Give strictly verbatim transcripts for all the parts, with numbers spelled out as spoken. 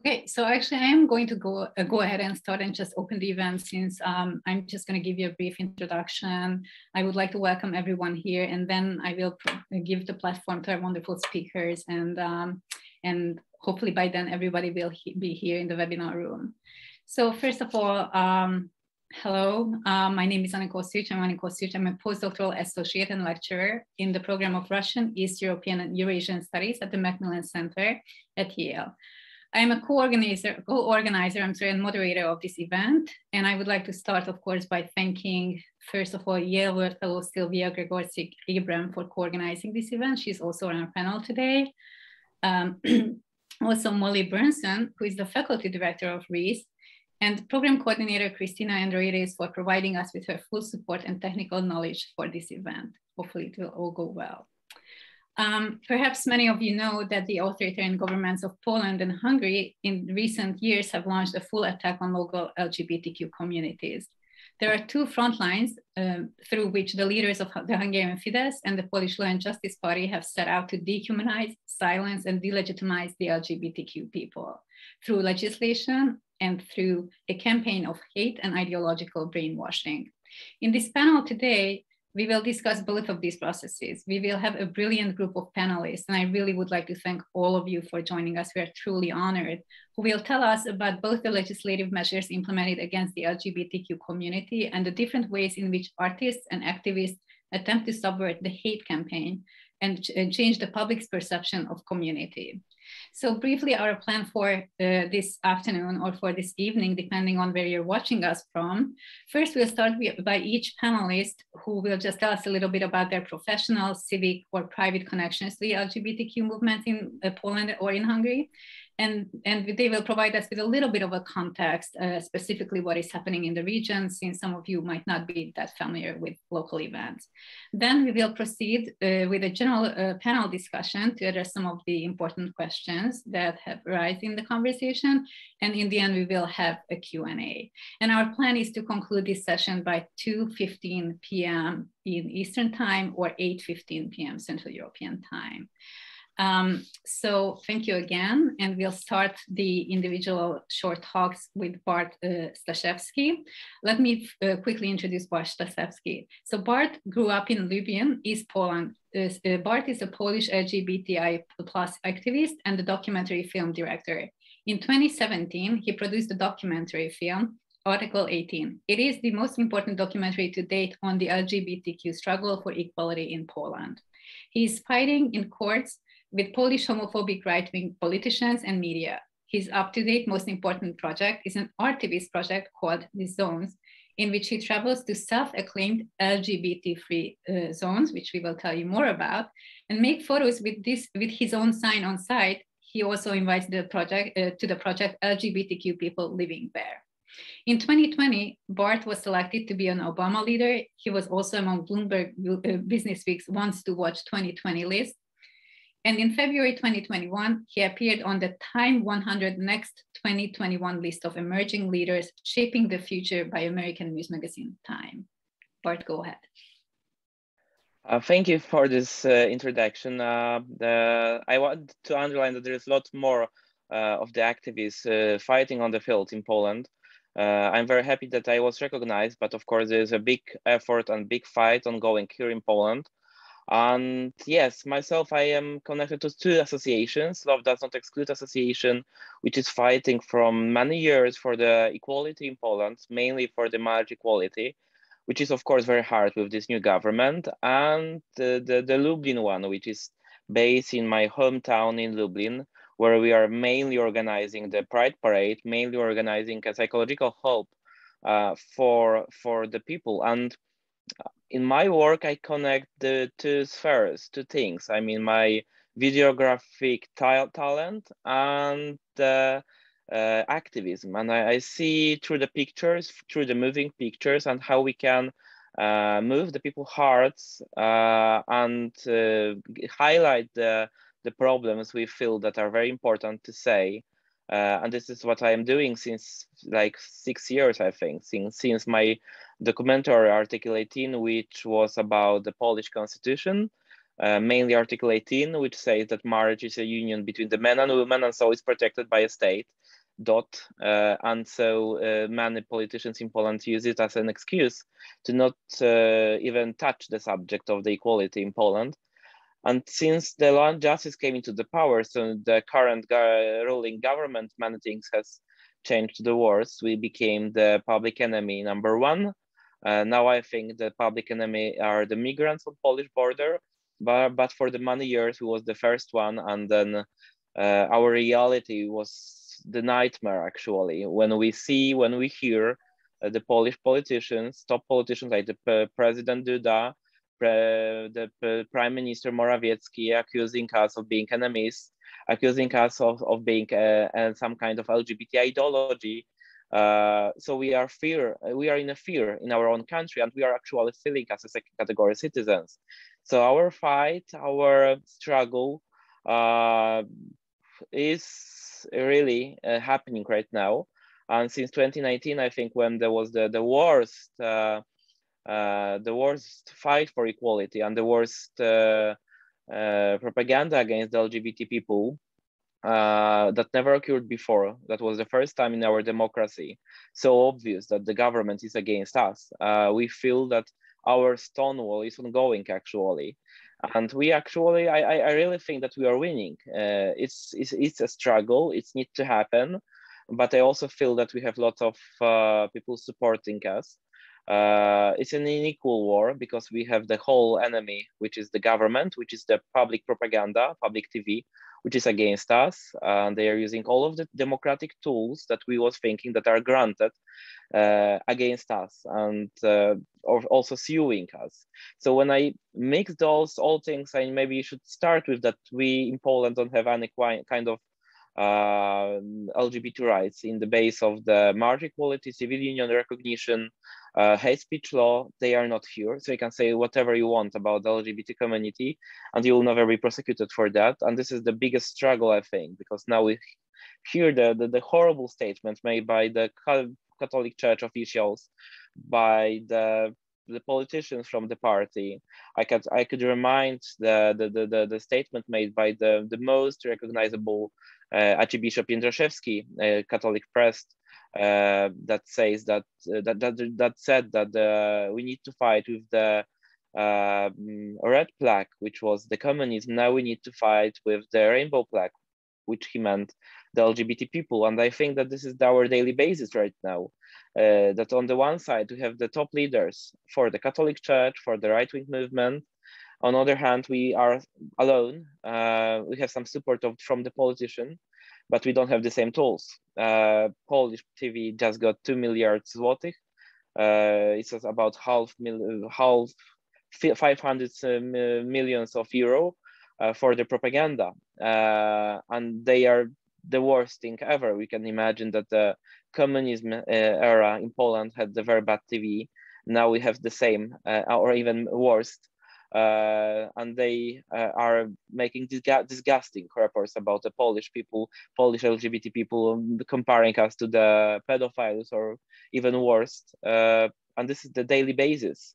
Okay, so actually I am going to go uh, go ahead and start and just open the event, since um, I'm just going to give you a brief introduction. I would like to welcome everyone here, and then I will give the platform to our wonderful speakers, and um, and hopefully by then everybody will he be here in the webinar room. So first of all, um, hello, uh, my name is Anna Siewicz. I'm Anna Siewicz. I'm a postdoctoral associate and lecturer in the program of Russian, East European and Eurasian Studies at the Macmillan Center at Yale. I am a co-organizer, co-organizer, I'm sorry, and moderator of this event. And I would like to start, of course, by thanking, first of all, Yale Ward Fellow Sylwia Gregorczyk-Abram for co-organizing this event. She's also on our panel today. Um, also, Molly Brunson, who is the faculty director of R I S, and program coordinator Kristina Androides for providing us with her full support and technical knowledge for this event. Hopefully, it will all go well. Um, perhaps many of you know that the authoritarian governments of Poland and Hungary in recent years have launched a full attack on local L G B T Q communities. There are two front lines uh, through which the leaders of the Hungarian Fidesz and the Polish Law and Justice Party have set out to dehumanize, silence, and delegitimize the L G B T Q people through legislation and through a campaign of hate and ideological brainwashing. In this panel today, we will discuss both of these processes. We will have a brilliant group of panelists, and I really would like to thank all of you for joining us. We are truly honored, who will tell us about both the legislative measures implemented against the L G B T Q community and the different ways in which artists and activists attempt to subvert the hate campaign and, ch and change the public's perception of community. So briefly, our plan for uh, this afternoon, or for this evening, depending on where you're watching us from. First, we'll start with, by each panelist, who will just tell us a little bit about their professional, civic, or private connections to the L G B T Q movement in uh, Poland or in Hungary. And, and they will provide us with a little bit of a context, uh, specifically what is happening in the region, since some of you might not be that familiar with local events. Then we will proceed uh, with a general uh, panel discussion to address some of the important questions that have arisen in the conversation. And in the end, we will have a Q and A. And our plan is to conclude this session by two fifteen p m in Eastern Time, or eight fifteen p m Central European Time. Um, so thank you again, and we'll start the individual short talks with Bart uh, Staszewski. Let me uh, quickly introduce Bart Staszewski. So Bart grew up in Lublin, East Poland. Uh, Bart is a Polish L G B T I plus activist and a documentary film director. In twenty seventeen, he produced a documentary film, Article eighteen. It is the most important documentary to date on the L G B T Q struggle for equality in Poland. He is fighting in courts with Polish homophobic right-wing politicians and media. His up-to-date most important project is an activist project called The Zones, in which he travels to self-acclaimed L G B T-free uh, zones, which we will tell you more about, and make photos with, this, with his own sign on site. He also invites the project, uh, to the project L G B T Q people living there. In twenty twenty, Bart was selected to be an Obama leader. He was also among Bloomberg uh, Businessweek's Wants to Watch twenty twenty list. And in February twenty twenty-one, he appeared on the Time one hundred Next twenty twenty-one list of emerging leaders shaping the future by American news magazine Time. Bart, go ahead. Uh, thank you for this uh, introduction. Uh, the, I want to underline that there is a lot more uh, of the activists uh, fighting on the field in Poland. Uh, I'm very happy that I was recognized, but of course there is a big effort and big fight ongoing here in Poland. And yes, myself, I am connected to two associations, Love Does Not Exclude Association, which is fighting from many years for the equality in Poland, mainly for the marriage equality, which is of course very hard with this new government, and the, the, the Lublin one, which is based in my hometown in Lublin, where we are mainly organizing the Pride Parade, mainly organizing a psychological hope uh, for, for the people. And in my work, I connect the two spheres, two things. I mean, my videographic talent and uh, uh, activism. And I, I see through the pictures, through the moving pictures, and how we can uh, move the people's hearts uh, and uh, highlight the, the problems we feel that are very important to say. Uh, and this is what I am doing since like six years, I think, since, since my documentary Article eighteen, which was about the Polish constitution. Uh, mainly Article eighteen, which says that marriage is a union between the man and woman, and so it's protected by a state. Dot. Uh, and so uh, many politicians in Poland use it as an excuse to not uh, even touch the subject of the equality in Poland. And since the Law and Justice came into the power, so the current go ruling government, many things has changed the worse. We became the public enemy number one. Uh, now I think the public enemy are the migrants on Polish border, but, but for the many years we was the first one, and then uh, our reality was the nightmare, actually, when we see, when we hear uh, the Polish politicians, top politicians like the uh, President Duda, pre the uh, Prime Minister Morawiecki, accusing us of being enemies, accusing us of, of being uh, uh, some kind of L G B T ideology. Uh, so we are fear, we are in a fear in our own country, and we are actually feeling as a second category citizens. So our fight, our struggle uh, is really uh, happening right now. And since twenty nineteen, I think, when there was the, the worst uh, uh, the worst fight for equality and the worst uh, uh, propaganda against the L G B T people, uh, that never occurred before. That was the first time in our democracy. So obvious that the government is against us. Uh, we feel that our stonewall is ongoing, actually. And we actually, I, I really think that we are winning. Uh, it's, it's, it's a struggle, it needs to happen. But I also feel that we have lots of uh, people supporting us. Uh, it's an unequal war, because we have the whole enemy, which is the government, which is the public propaganda, public T V, which is against us. And they are using all of the democratic tools that we was thinking that are granted uh, against us, and uh, or also suing us. So when I mix those all things, I maybe you should start with that we in Poland don't have any kind of uh, L G B T rights in the base of the marriage equality, civil union recognition, uh, hate speech law. They are not here. So you can say whatever you want about the L G B T community, and you will never be prosecuted for that. And this is the biggest struggle, I think, because now we hear the, the, the horrible statements made by the Catholic Church officials, by the the politicians from the party. I could I could remind the the the, the statement made by the the most recognizable uh, Archbishop Jędraszewski, uh, Catholic priest, uh, that says that, uh, that that that said that uh, we need to fight with the uh, red plaque, which was the communism. Now we need to fight with the rainbow plaque, which he meant the L G B T people. And I think that this is our daily basis right now. Uh, that on the one side, we have the top leaders for the Catholic Church, for the right-wing movement. On the other hand, we are alone. Uh, we have some support of, from the politician, but we don't have the same tools. Uh, Polish T V just got two milliard złotych. Uh, it's about half, mil half five hundred millions of euro uh, for the propaganda. Uh, and they are the worst thing ever. We can imagine that the communism uh, era in Poland had the very bad T V. Now we have the same uh, or even worse. Uh, and they uh, are making disg disgusting reports about the Polish people, Polish L G B T people, comparing us to the pedophiles or even worse. Uh, and this is the daily basis.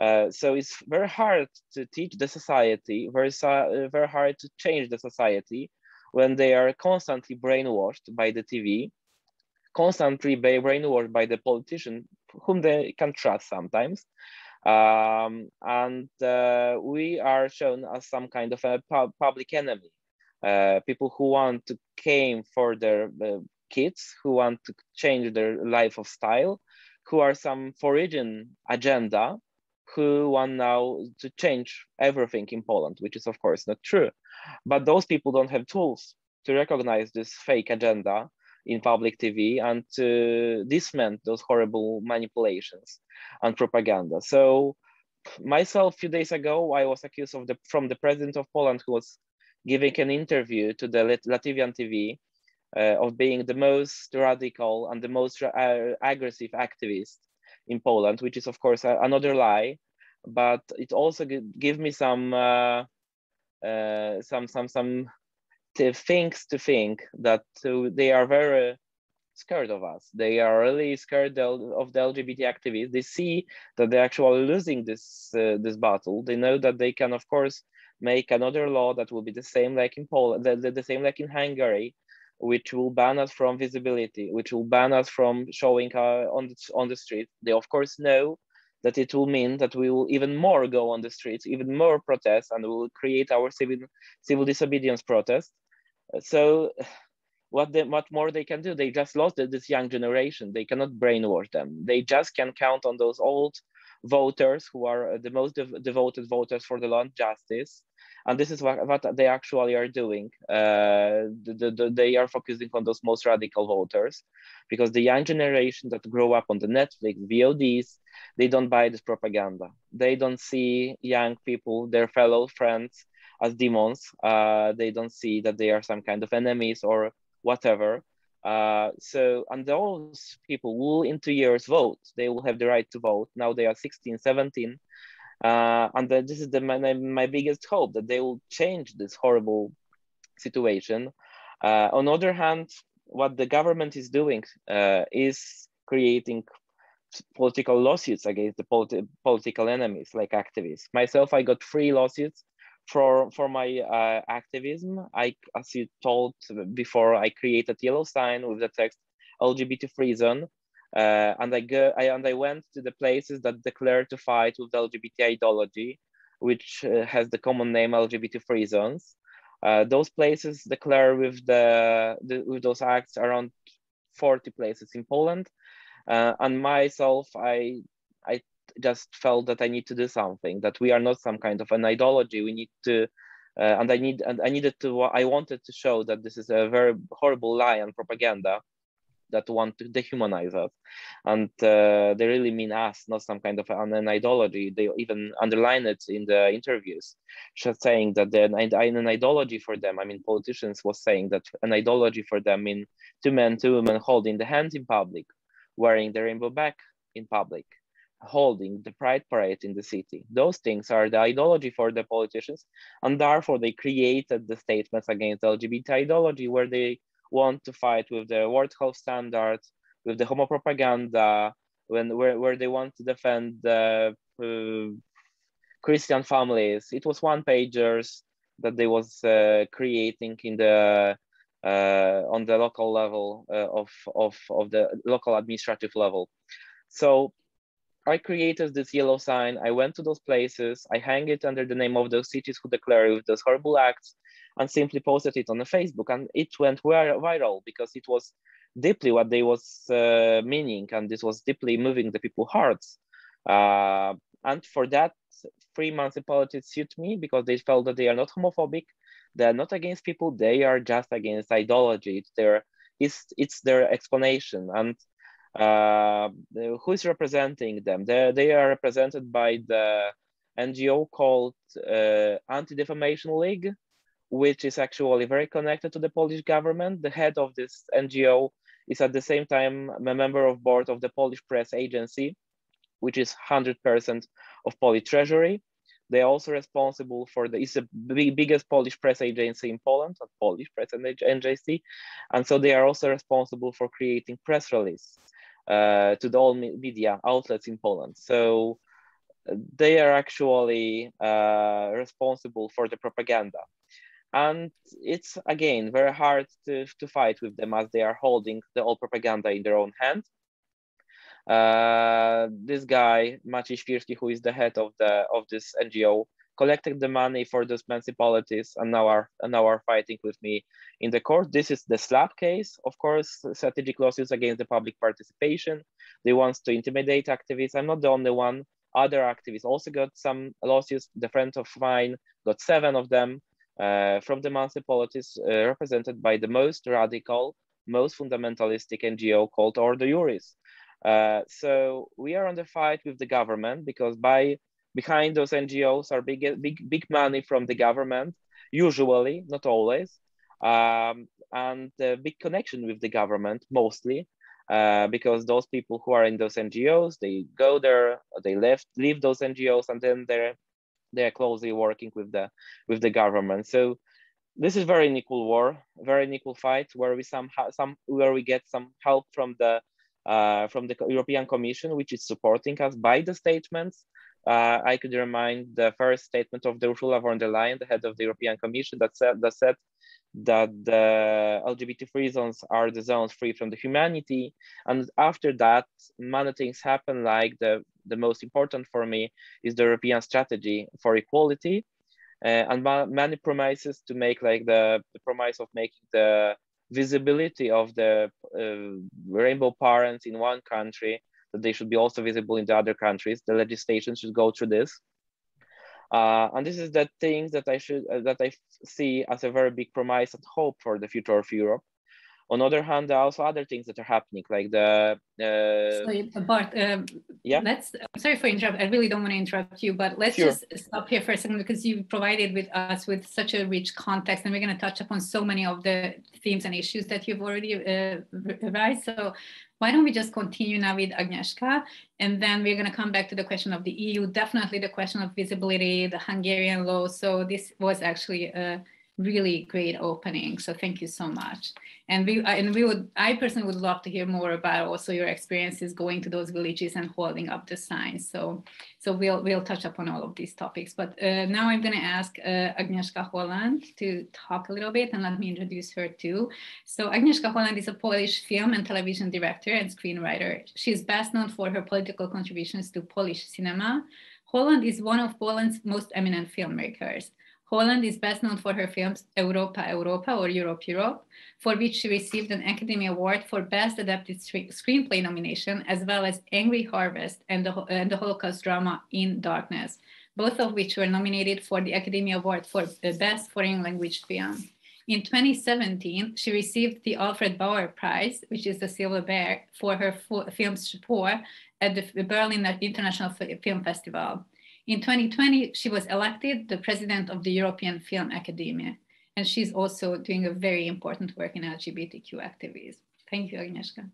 Uh, so it's very hard to teach the society, very, uh, very hard to change the society when they are constantly brainwashed by the T V, constantly brainwashed by the politician, whom they can trust sometimes. Um, and uh, we are shown as some kind of a pub public enemy, uh, people who want to aim for their uh, kids, who want to change their life of style, who are some foreign agenda, who want now to change everything in Poland, which is of course not true. But those people don't have tools to recognize this fake agenda in public T V and to dismantle those horrible manipulations and propaganda. So myself, a few days ago, I was accused of the, from the president of Poland, who was giving an interview to the Latvian T V, uh, of being the most radical and the most uh, aggressive activist in Poland, which is of course uh, another lie, but it also gave me some uh, uh, some some some things to think that uh, they are very scared of us. They are really scared of the L G B T activists. They see that they're actually losing this uh, this battle. They know that they can, of course, make another law that will be the same like in Poland, the, the, the same like in Hungary, which will ban us from visibility, which will ban us from showing uh, on, the, on the street. They of course know that it will mean that we will even more go on the streets, even more protests, and we will create our civil, civil disobedience protest. So what, they, what more they can do? They just lost this young generation. They cannot brainwash them. They just can count on those old voters who are the most dev devoted voters for the law and justice. And this is what, what they actually are doing. Uh, the, the, they are focusing on those most radical voters, because the young generation that grow up on the Netflix, V O Ds, they don't buy this propaganda. They don't see young people, their fellow friends, as demons. Uh, they don't see that they are some kind of enemies or whatever. Uh, so, and those people will in two years vote. They will have the right to vote. Now they are sixteen, seventeen. Uh, and the, this is the, my, my biggest hope, that they will change this horrible situation. Uh, on the other hand, what the government is doing uh, is creating political lawsuits against the politi political enemies, like activists. Myself, I got three lawsuits for, for my uh, activism. I, as you told before, I created a yellow sign with the text L G B T free zone. Uh, and I go, I, and I went to the places that declare to fight with the L G B T ideology, which uh, has the common name L G B T free zones. Uh, those places declare with the, the with those acts around forty places in Poland. Uh, and myself, I I just felt that I need to do something. That we are not some kind of an ideology. We need to, uh, and I need, and I needed to. I wanted to show that this is a very horrible lie and propaganda that want to dehumanize us, and uh, they really mean us, not some kind of an, an ideology. They even underline it in the interviews, just saying that an, an ideology for them, I mean, politicians was saying that an ideology for them mean two men, two women holding the hands in public, wearing the rainbow back in public, holding the pride parade in the city. Those things are the ideology for the politicians, and therefore they created the statements against L G B T ideology, where they want to fight with the World Health Standards, with the homo propaganda, when where, where they want to defend the uh, Christian families. It was one pagers that they was uh, creating in the uh, on the local level uh, of of of the local administrative level. So I created this yellow sign. I went to those places. I hang it under the name of those cities who declare with those horrible acts, and simply posted it on the Facebook, and it went viral because it was deeply what they was uh, meaning, and this was deeply moving the people's hearts. Uh, and for that, three municipalities sued me because they felt that they are not homophobic, they are not against people, they are just against ideology. It's their, it's, it's their explanation. And uh, who is representing them? They, they are represented by the N G O called uh, Anti-Defamation League, which is actually very connected to the Polish government. The head of this N G O is at the same time a member of board of the Polish Press Agency, which is one hundred percent of Polish Treasury. They're also responsible for the, it's the big, biggest Polish press agency in Poland, a Polish Press Agency. And so they are also responsible for creating press releases uh, to the all media outlets in Poland. So they are actually uh, responsible for the propaganda. And it's, again, very hard to, to fight with them, as they are holding the old propaganda in their own hand. Uh, this guy, Maciej Świerski, who is the head of, the, of this N G O, collected the money for those municipalities and now are, and now are fighting with me in the court. This is the slap case, of course, strategic lawsuits against the public participation. They want to intimidate activists. I'm not the only one. Other activists also got some lawsuits. The friend of mine got seven of them. Uh, from the municipalities uh, represented by the most radical, most fundamentalistic N G O called Ordo Iuris. Uh, so we are on the fight with the government, because by behind those N G Os are big, big, big money from the government, usually, not always, um, and a big connection with the government mostly, uh, because those people who are in those N G Os, they go there, they left, leave those N G Os, and then they're They are closely working with the with the government. So this is very unequal war, very unequal fight, where we somehow some where we get some help from the uh, from the European Commission, which is supporting us by the statements, Uh, I could remind the first statement of the Ursula von der Leyen, the head of the European Commission, that said, that said that the L G B T-free zones are the zones free from the humanity. And after that, many things happen, like the, the most important for me is the European strategy for equality, uh, and ma many promises to make, like the, the promise of making the visibility of the uh, rainbow parents in one country, that they should be also visible in the other countries. The legislation should go through this. Uh, and this is the thing that I should uh, that I see as a very big promise and hope for the future of Europe. On the other hand, there are also other things that are happening, like the. Uh, sorry, Bart. Um, yeah. Let's. I'm sorry for interrupt. I really don't want to interrupt you, but let's sure. just stop here for a second, because you provided with us with such a rich context, and we're going to touch upon so many of the themes and issues that you've already uh, raised. So why don't we just continue now with Agnieszka, and then we're going to come back to the question of the E U, definitely the question of visibility, the Hungarian law. So this was actually a really great opening, so thank you so much. And we and we would, I personally would love to hear more about also your experiences going to those villages and holding up the signs. So so we'll we'll touch upon all of these topics. But uh, now I'm going to ask uh, Agnieszka Holland to talk a little bit, and let me introduce her too. So Agnieszka Holland is a Polish film and television director and screenwriter. She is best known for her political contributions to Polish cinema. Holland is one of Poland's most eminent filmmakers. Holland is best known for her films Europa Europa or Europe Europe, for which she received an Academy Award for Best Adapted Screenplay nomination, as well as Angry Harvest and the, and the Holocaust drama In Darkness, both of which were nominated for the Academy Award for Best Foreign Language Film. In twenty seventeen, she received the Alfred Bauer Prize, which is the silver bear, for her film Shoah at the Berlin International Film Festival. In twenty twenty, she was elected the president of the European Film Academy, and she's also doing a very important work in L G B T Q activism. Thank you, Agnieszka.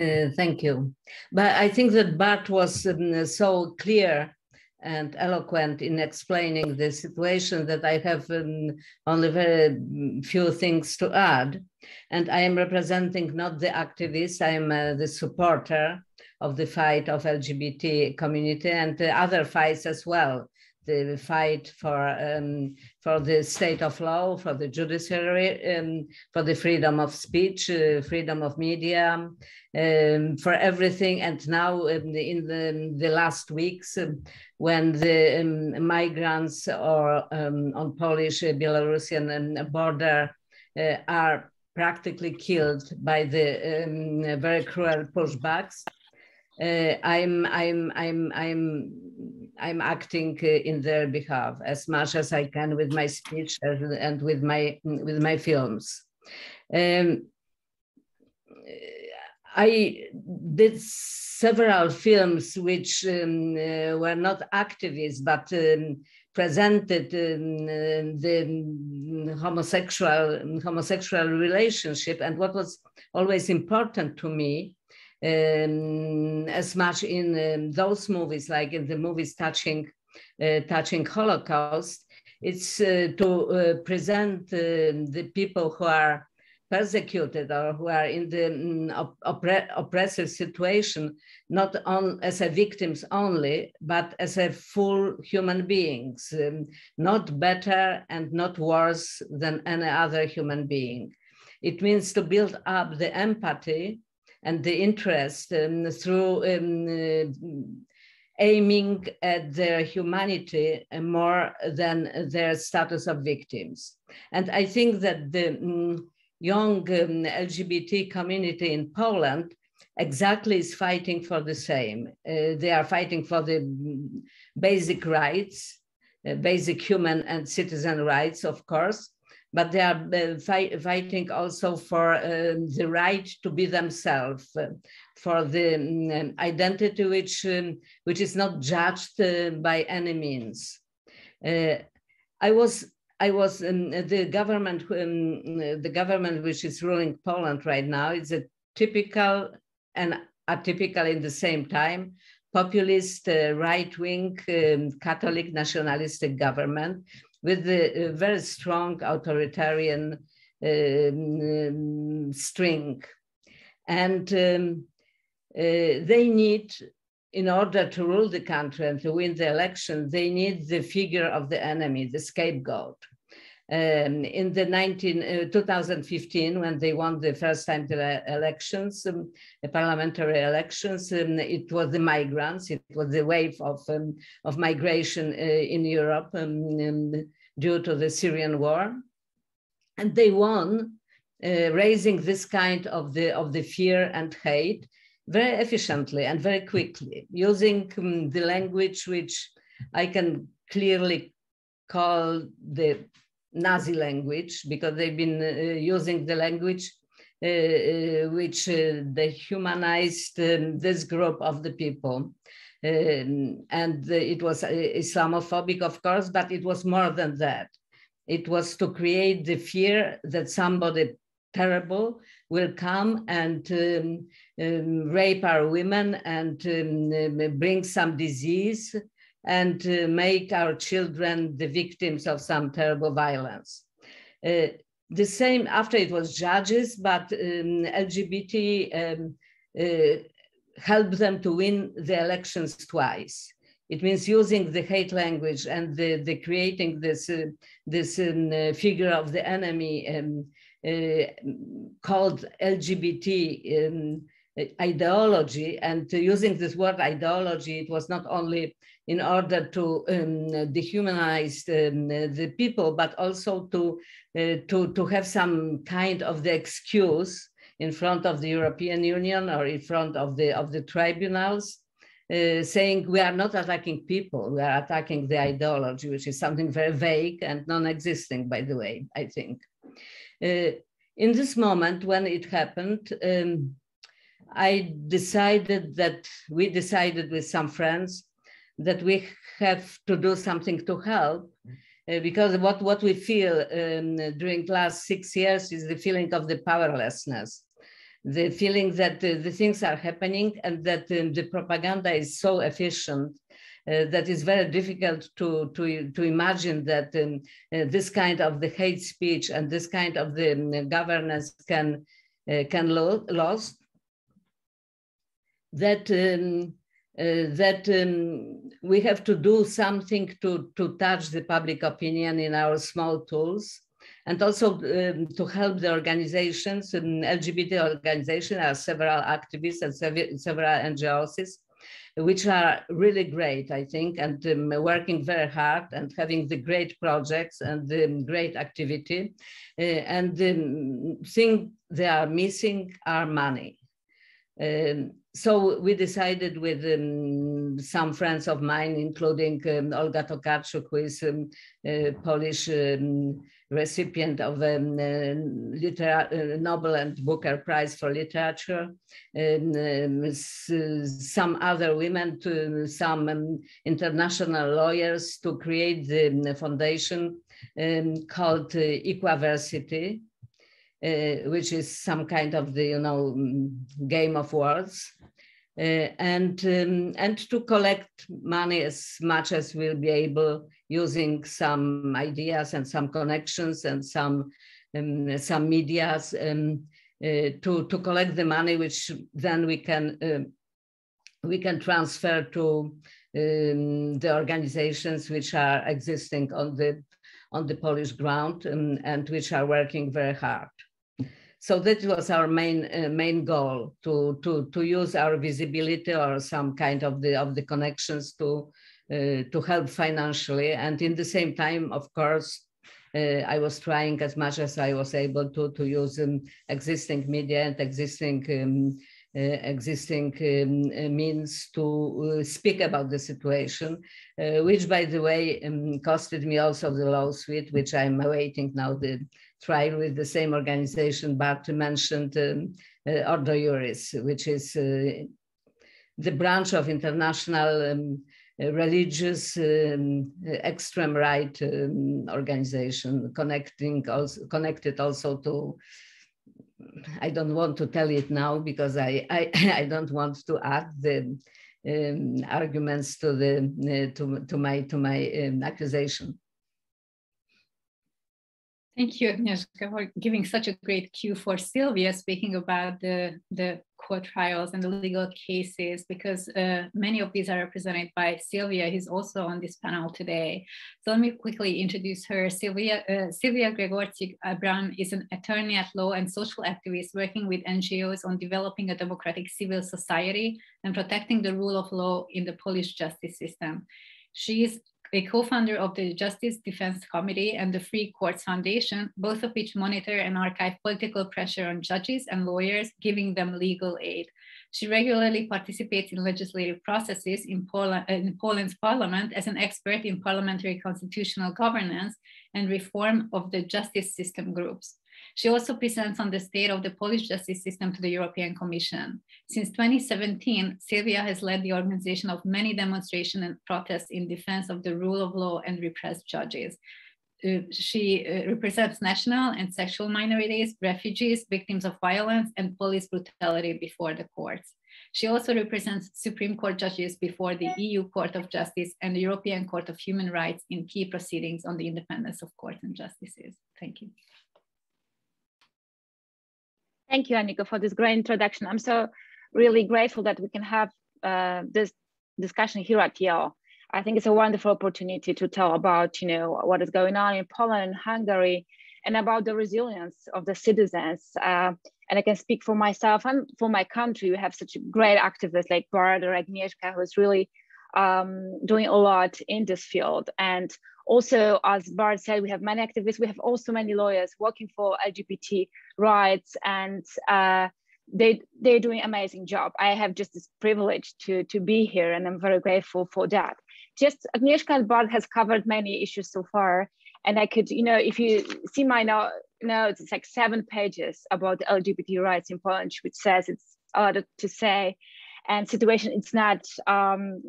Uh, thank you. But I think that Bart was um, so clear and eloquent in explaining the situation that I have um, only very few things to add. And I am representing not the activist, I am uh, the supporter of the fight of L G B T community and the other fights as well. The fight for, um, for the state of law, for the judiciary, um, for the freedom of speech, uh, freedom of media, um, for everything. And now in the, in the, the last weeks, um, when the um, migrants or um, on Polish-Belarusian border uh, are practically killed by the um, very cruel pushbacks, Uh, I'm I'm I'm I'm I'm acting uh, in their behalf as much as I can with my speech and, and with my with my films. Um, I did several films which um, uh, were not activists, but um, presented um, uh, the homosexual homosexual relationship, and what was always important to me. Um, as much in um, those movies, like in the movies touching, uh, touching Holocaust, it's uh, to uh, present uh, the people who are persecuted or who are in the um, op oppre oppressive situation, not on, as a victims only, but as a full human beings, um, not better and not worse than any other human being. It means to build up the empathy and the interest um, through um, uh, aiming at their humanity more than their status of victims. And I think that the um, young um, L G B T community in Poland exactly is fighting for the same. Uh, they are fighting for the basic rights, uh, basic human and citizen rights, of course, but they are uh, fight, fighting also for uh, the right to be themselves, uh, for the um, identity which, um, which is not judged uh, by any means. Uh, I was, I was um, the government, um, the government which is ruling Poland right now is a typical and atypical in the same time, populist, uh, right-wing, um, Catholic nationalistic government, with the very strong authoritarian uh, string. And um, uh, they need in order to rule the country and to win the election, they need the figure of the enemy, the scapegoat. Um, in the nineteen, uh, twenty fifteen, when they won the first time the elections, um, the parliamentary elections, um, it was the migrants, it was the wave of, um, of migration uh, in Europe um, um, due to the Syrian war. And they won, uh, raising this kind of the, of the fear and hate very efficiently and very quickly, using um, the language which I can clearly call the Nazi language, because they've been uh, using the language uh, which uh, dehumanized um, this group of the people. Um, and it was Islamophobic, of course, but it was more than that. It was to create the fear that somebody terrible will come and um, um, rape our women and um, bring some disease and uh, make our children the victims of some terrible violence. Uh, the same after it was judges, but um, L G B T um, uh, helped them to win the elections twice. It means using the hate language and the, the creating this, uh, this um, uh, figure of the enemy um, uh, called L G B T um, ideology, and uh, using this word ideology, it was not only in order to um, dehumanize um, the people, but also to, uh, to, to have some kind of the excuse in front of the European Union or in front of the, of the tribunals, Uh, saying we are not attacking people, we are attacking the ideology, which is something very vague and non-existing, by the way, I think. Uh, in this moment, when it happened, um, I decided that, we decided with some friends that we have to do something to help, uh, because what, what we feel um, during the last six years is the feeling of the powerlessness. The feeling that uh, the things are happening and that um, the propaganda is so efficient uh, that it's very difficult to, to, to imagine that um, uh, this kind of the hate speech and this kind of the um, governance can, uh, can lo lost. That, um, uh, that um, we have to do something to, to touch the public opinion in our small tools. And also um, to help the organizations, um, L G B T organizations, are several activists and sev several N G Os, which are really great, I think, and um, working very hard and having the great projects and the um, great activity. Uh, and the thing they are missing are money. Um, so we decided with um, some friends of mine, including um, Olga Tokarczuk, who is um, a Polish um, recipient of a um, uh, Nobel and Booker Prize for Literature, and, um, s some other women, to some um, international lawyers, to create the foundation um, called uh, Equaversity. Uh, which is some kind of the, you know, game of words, uh, and, um, and to collect money as much as we'll be able, using some ideas and some connections and some, um, some medias um, uh, to, to collect the money, which then we can, uh, we can transfer to um, the organizations which are existing on the, on the Polish ground um, and which are working very hard. So that was our main uh, main goal, to, to, to use our visibility or some kind of the of the connections to uh, to help financially, and in the same time, of course, uh, I was trying as much as I was able to to use um, existing media and existing um, uh, existing um, means to uh, speak about the situation, uh, which, by the way, um, costed me also the lawsuit, which I'm awaiting now the trial with the same organization Bart mentioned, um, uh, Ordo Iuris, which is uh, the branch of international um, religious um, extreme right um, organization, connecting also, connected also to, I don't want to tell it now because I, I, I don't want to add the um, arguments to, the, uh, to, to my, to my um, accusation. Thank you, Agnieszka, for giving such a great cue for Sylvia speaking about the, the court trials and the legal cases, because uh, many of these are represented by Sylvia, who's also on this panel today. So let me quickly introduce her. Sylvia, uh, Sylwia Gregorczyk-Abram is an attorney at law and social activist working with N G Os on developing a democratic civil society and protecting the rule of law in the Polish justice system. She is a co-founder of the Justice Defense Committee and the Free Courts Foundation, both of which monitor and archive political pressure on judges and lawyers, giving them legal aid. She regularly participates in legislative processes in, Poland, in Poland's parliament as an expert in parliamentary constitutional governance and reform of the justice system groups. She also presents on the state of the Polish justice system to the European Commission. Since twenty seventeen, Sylvia has led the organization of many demonstrations and protests in defense of the rule of law and repressed judges. Uh, she uh, represents national and sexual minorities, refugees, victims of violence, and police brutality before the courts. She also represents Supreme Court judges before the E U Court of Justice and the European Court of Human Rights in key proceedings on the independence of courts and justices. Thank you. Thank you, Annika, for this great introduction. I'm so really grateful that we can have uh, this discussion here at Yale. I think it's a wonderful opportunity to tell about, you know, what is going on in Poland and Hungary, and about the resilience of the citizens. Uh, and I can speak for myself and for my country. We have such great activists like Bart or Agnieszka, who is really um, doing a lot in this field. And also, as Bart said, we have many activists. We have also many lawyers working for L G B T rights, and uh, they, they're doing an amazing job. I have just this privilege to, to be here, and I'm very grateful for that. Just Agnieszka and Bart has covered many issues so far, and I could, you know, if you see my notes, no, it's like seven pages about L G B T rights in Poland, which says it's a lot to say, and situation, it's not, um,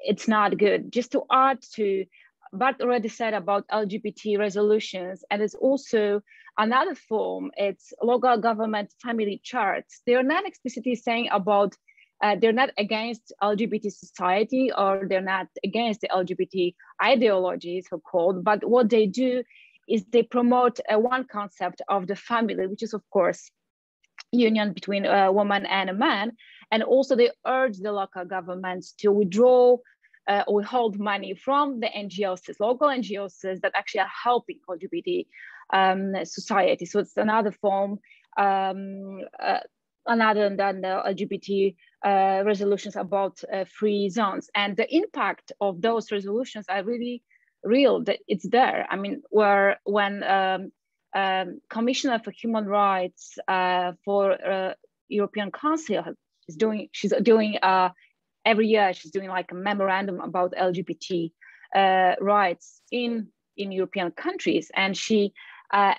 it's not good. Just to add to Bart already said about L G B T resolutions, and it's also another form, it's local government family charts. They're not explicitly saying about, uh, they're not against L G B T society, or they're not against the L G B T ideology, so-called, but what they do is they promote uh, one concept of the family, which is, of course, union between a woman and a man. And also they urge the local governments to withdraw Uh, we hold money from the N G Os, local N G Os that actually are helping L G B T um, society. So it's another form, um, uh, another than the L G B T uh, resolutions about uh, free zones. And the impact of those resolutions are really real, that it's there. I mean, where when um, um, Commissioner for Human Rights uh, for uh, European Council is doing, she's doing uh, every year she's doing like a memorandum about L G B T uh, rights in, in European countries. And she uh,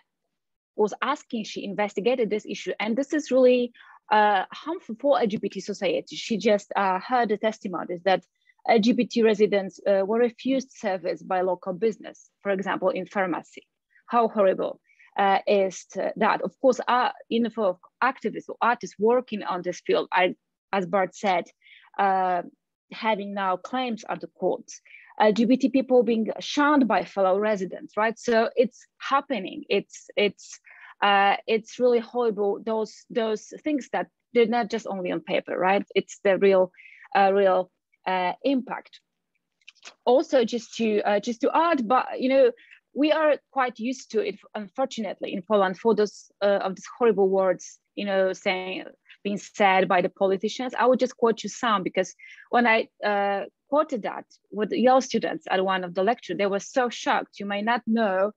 was asking, she investigated this issue. And this is really uh, harmful for L G B T society. She just uh, heard the testimonies that L G B T residents uh, were refused service by local business, for example, in pharmacy. How horrible uh, is that? Of course, uh, in for activists or artists working on this field, I, as Bart said, Uh, having now claims at the courts, L G B T people being shunned by fellow residents, right? So it's happening. It's it's uh, it's really horrible. Those those things that they're not just only on paper, right? It's the real uh, real uh, impact. Also, just to uh, just to add, but you know, we are quite used to it, unfortunately, in Poland for those uh, of these horrible words, you know, saying. Being said by the politicians. I would just quote you some, because when I uh, quoted that with Yale students at one of the lectures, they were so shocked. You may not know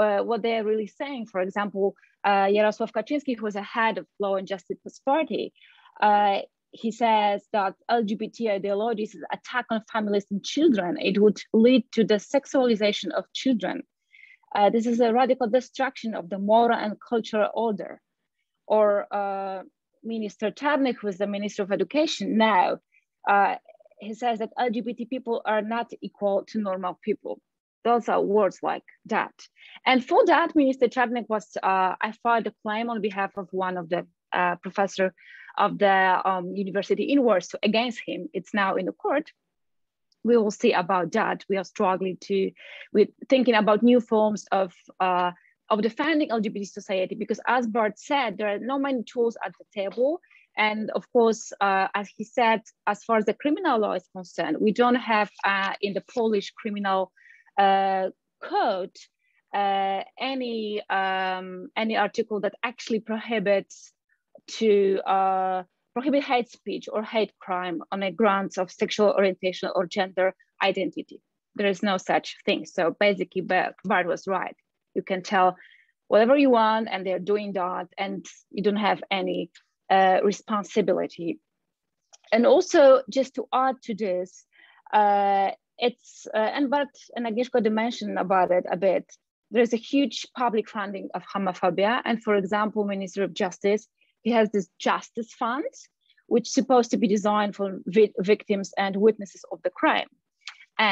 uh, what they're really saying. For example, uh, Jarosław Kaczynski, who was a head of Law and Justice Party, uh, he says that L G B T ideology is an attack on families and children. It would lead to the sexualization of children. Uh, this is a radical destruction of the moral and cultural order. Or, uh, Minister Czarnek, who is the Minister of Education now, uh, he says that L G B T people are not equal to normal people. Those are words like that. And for that, Minister Czarnek was, uh, I filed a claim on behalf of one of the uh, professor of the um, university in Warsaw against him. It's now in the court. We will see about that. We are struggling to, with thinking about new forms of uh, of defending L G B T society, because as Bart said, there are no many tools at the table. And of course, uh, as he said, as far as the criminal law is concerned, we don't have uh, in the Polish criminal uh, code uh, any um, any article that actually prohibits to uh, prohibit hate speech or hate crime on the grounds of sexual orientation or gender identity. There is no such thing. So basically, Bart was right. You can tell whatever you want, and they're doing that, and you don't have any Uh, responsibility. And also, just to add to this, uh, it's uh, and Bart and Agnieszka mentioned about it a bit. There is a huge public funding of homophobia, and for example, Minister of Justice, he has this Justice Fund, which is supposed to be designed for vi victims and witnesses of the crime.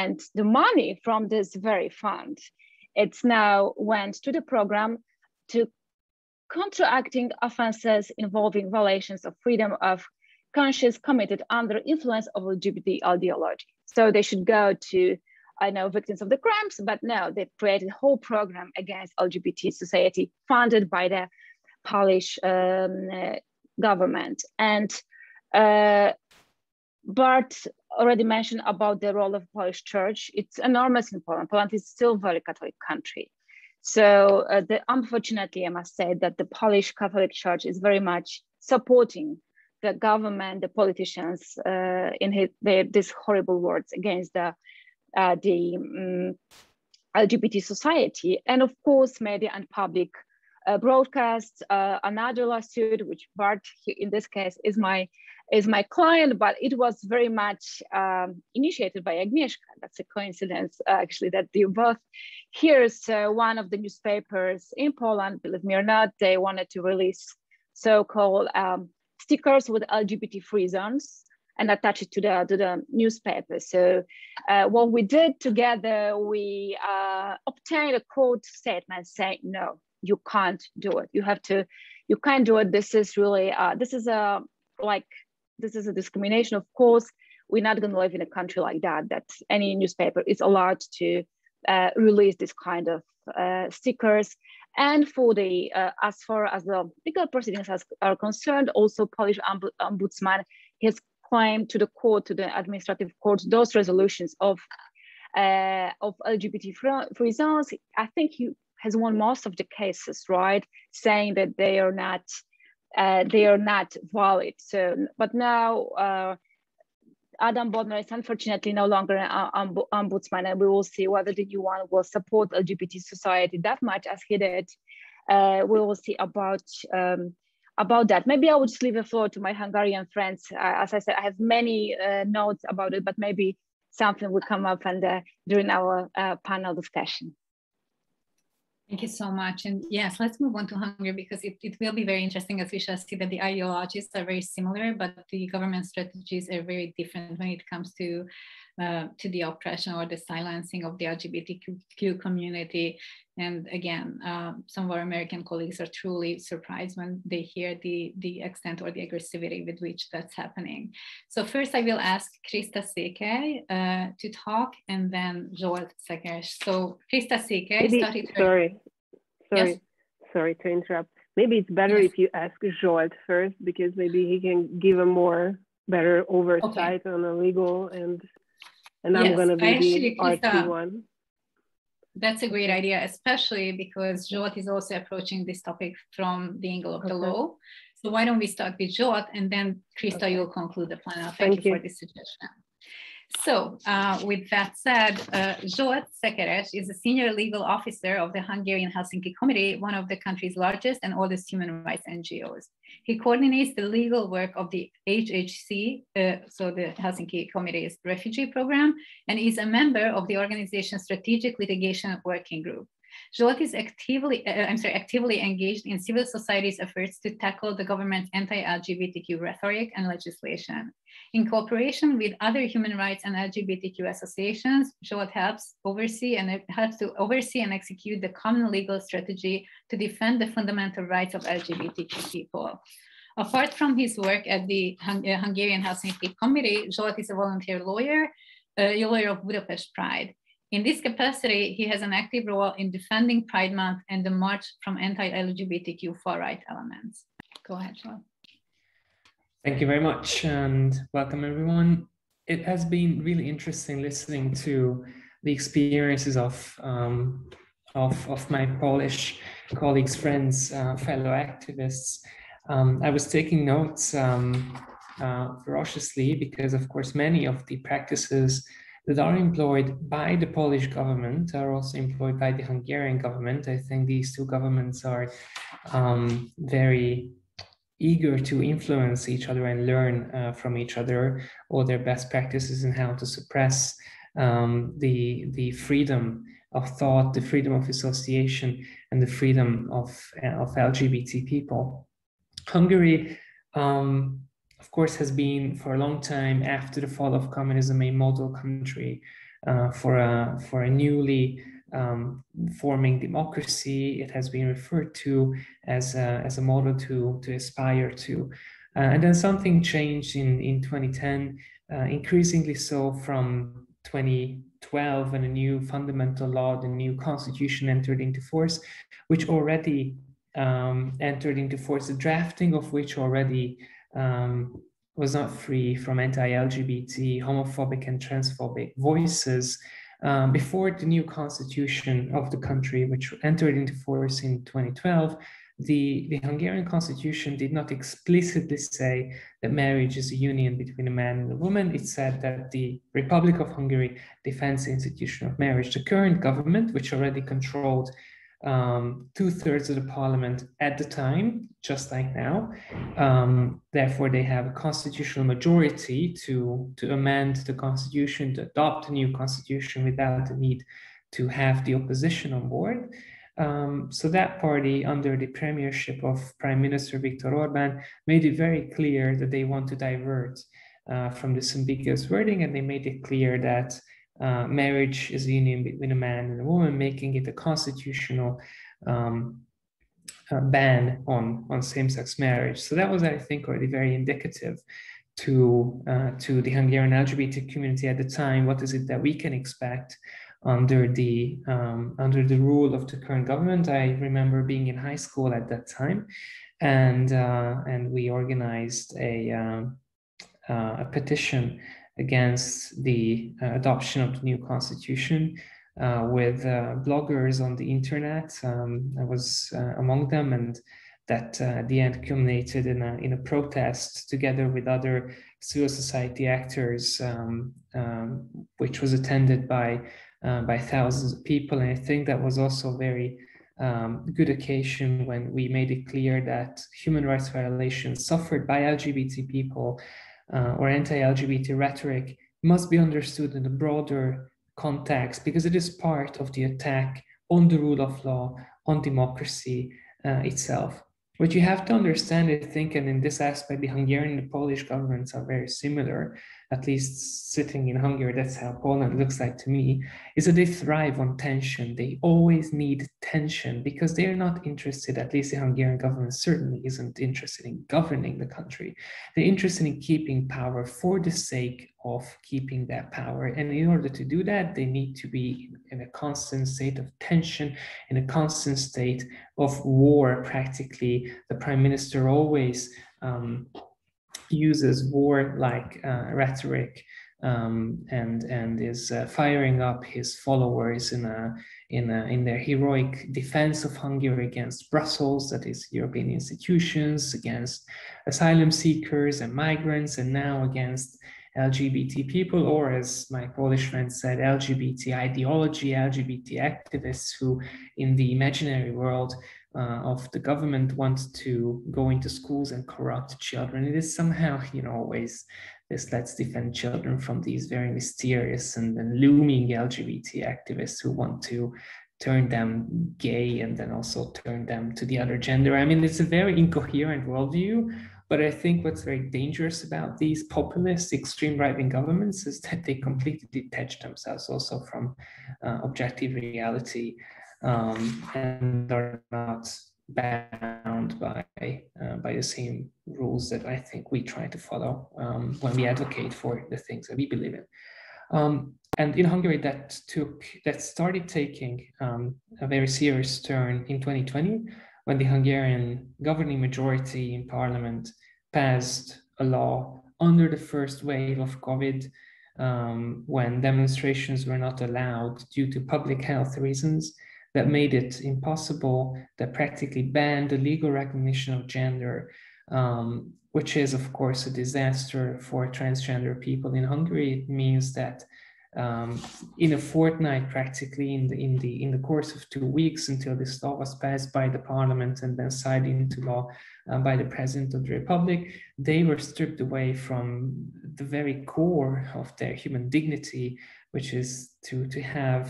And the money from this very fund, it's now went to the program to counteracting offenses involving violations of freedom of conscience committed under influence of L G B T ideology. So they should go to, I know, victims of the crimes, but no, they created a whole program against L G B T society funded by the Polish um, uh, government. And uh, Bart already mentioned about the role of Polish church. It's enormous in Poland. Poland is still a very Catholic country. So uh, the, unfortunately, I must say that the Polish Catholic Church is very much supporting the government, the politicians uh, in his, their, these horrible words against the, uh, the um, L G B T society. And of course, media and public uh, broadcasts, uh, another lawsuit, which Bart in this case is my, is my client, but it was very much um, initiated by Agnieszka. That's a coincidence, uh, actually, that you both here. So one of the newspapers in Poland, believe me or not, they wanted to release so-called um, stickers with L G B T-free zones and attach it to the, to the newspaper. So uh, what we did together, we uh, obtained a court statement saying, no, you can't do it. You have to, you can't do it. This is really, uh, this is a, like, this is a discrimination. Of course, we're not going to live in a country like that, that any newspaper is allowed to uh, release this kind of uh, stickers. And for the, uh, as far as the legal proceedings are concerned, also Polish ombudsman has claimed to the court, to the administrative court, those resolutions of, uh, of L G B T free zones. I think he has won most of the cases, right? Saying that they are not Uh, they are not valid. So, but now uh, Adam Bodnar is unfortunately no longer an um, ombudsman, and we will see whether the new one will support L G B T society that much as he did. Uh, we will see about um, about that. Maybe I would just leave the floor to my Hungarian friends. Uh, as I said, I have many uh, notes about it, but maybe something will come up and uh, during our uh, panel discussion. Thank you so much. And yes, let's move on to Hungary, because it, it will be very interesting, as we shall see, that the ideologies are very similar, but the government strategies are very different when it comes to uh, to the oppression or the silencing of the L G B T Q community. And again, uh, some of our American colleagues are truly surprised when they hear the, the extent or the aggressivity with which that's happening. So first I will ask Kriszta Székely uh, to talk, and then Zsolt Szekeres. So Kriszta Székely started- Sorry, sorry, yes? sorry to interrupt. Maybe it's better yes. if you ask Zsolt first, because maybe he can give a more better oversight okay. on the legal, and, and yes, I'm gonna be the R T one. That's a great idea, especially because Zsolt is also approaching this topic from the angle of okay. the law. So why don't we start with Zsolt, and then Kriszta, okay. you'll conclude the panel. Thank, Thank you, you for this suggestion. So uh, with that said, uh, Zsolt Szekeres is a senior legal officer of the Hungarian Helsinki Committee, one of the country's largest and oldest human rights N G Os. He coordinates the legal work of the H H C, uh, so the Helsinki Committee's refugee program, and is a member of the organization's strategic litigation working group. Zsolt is actively, uh, I'm sorry, actively engaged in civil society's efforts to tackle the government's anti-L G B T Q rhetoric and legislation. In cooperation with other human rights and L G B T Q associations, Zsolt helps oversee and helps to oversee and execute the common legal strategy to defend the fundamental rights of L G B T Q people. Apart from his work at the Hung uh, Hungarian Helsinki Committee, Zsolt is a volunteer lawyer, a uh, lawyer of Budapest Pride. In this capacity, he has an active role in defending Pride Month and the march from anti-L G B T Q far-right elements. Go ahead, Joel. Thank you very much and welcome everyone. It has been really interesting listening to the experiences of, um, of, of my Polish colleagues, friends, uh, fellow activists. Um, I was taking notes um, uh, ferociously because, of course, many of the practices that are employed by the Polish government are also employed by the Hungarian government. I think these two governments are um, very eager to influence each other and learn uh, from each other all their best practices and how to suppress um, the, the freedom of thought, the freedom of association, and the freedom of, of L G B T people. Hungary, um, of course, has been for a long time after the fall of communism a model country uh, for, a, for a newly um, forming democracy. It has been referred to as a, as a model to, to aspire to. Uh, and then something changed in, in twenty ten, uh, increasingly so from twenty twelve, when a new fundamental law, the new constitution, entered into force, which already Um, entered into force, the drafting of which already um, was not free from anti-L G B T, homophobic and transphobic voices um, before the new constitution of the country, which entered into force in twenty twelve. The, the Hungarian constitution did not explicitly say that marriage is a union between a man and a woman. It said that the Republic of Hungary defends the institution of marriage. The current government, which already controlled Um, two-thirds of the parliament at the time, just like now. Um, therefore, they have a constitutional majority to, to amend the constitution, to adopt a new constitution without the need to have the opposition on board. Um, so that party, under the premiership of Prime Minister Viktor Orban, made it very clear that they want to divert uh, from this ambiguous wording, and they made it clear that Uh, marriage is a union between a man and a woman, making it a constitutional um, uh, ban on, on same-sex marriage. So that was, I think, already very indicative to, uh, to the Hungarian L G B T community at the time. What is it that we can expect under the, um, under the rule of the current government? I remember being in high school at that time, and, uh, and we organized a, um, uh, a petition against the uh, adoption of the new constitution uh, with uh, bloggers on the internet. Um, I was uh, among them, and that uh, at the end culminated in a, in a protest together with other civil society actors, um, um, which was attended by, uh, by thousands of people. And I think that was also a very um, good occasion when we made it clear that human rights violations suffered by L G B T people Uh, or anti-L G B T rhetoric must be understood in the broader context, because it is part of the attack on the rule of law, on democracy uh, itself. What you have to understand, I think, and in this aspect, the Hungarian and the Polish governments are very similar, at least sitting in Hungary, that's how Poland looks like to me, is that they thrive on tension. They always need tension because they are not interested, at least the Hungarian government certainly isn't interested in governing the country. They're interested in keeping power for the sake of keeping that power. And in order to do that, they need to be in a constant state of tension, in a constant state of war, practically. The prime minister always um, uses war-like uh, rhetoric um, and and is uh, firing up his followers in a in a, in their heroic defense of Hungary against Brussels, that is European institutions, against asylum seekers and migrants, and now against L G B T people, or as my Polish friend said, L G B T ideology, L G B T activists who in the imaginary world Uh, of the government wants to go into schools and corrupt children. It is somehow, you know, always this let's defend children from these very mysterious and, and looming L G B T activists who want to turn them gay and then also turn them to the other gender. I mean, it's a very incoherent worldview, but I think what's very dangerous about these populist extreme right-wing governments is that they completely detach themselves also from uh, objective reality. Um, and are not bound by uh, by the same rules that I think we try to follow um, when we advocate for the things that we believe in. Um, And in Hungary, that took that started taking um, a very serious turn in twenty twenty, when the Hungarian governing majority in parliament passed a law under the first wave of COVID, um, when demonstrations were not allowed due to public health reasons, that made it impossible, that practically banned the legal recognition of gender, um, which is, of course, a disaster for transgender people in Hungary. It means that Um, in a fortnight, practically in the in the in the course of two weeks, until this law was passed by the parliament and then signed into law uh, by the president of the republic, they were stripped away from the very core of their human dignity, which is to to have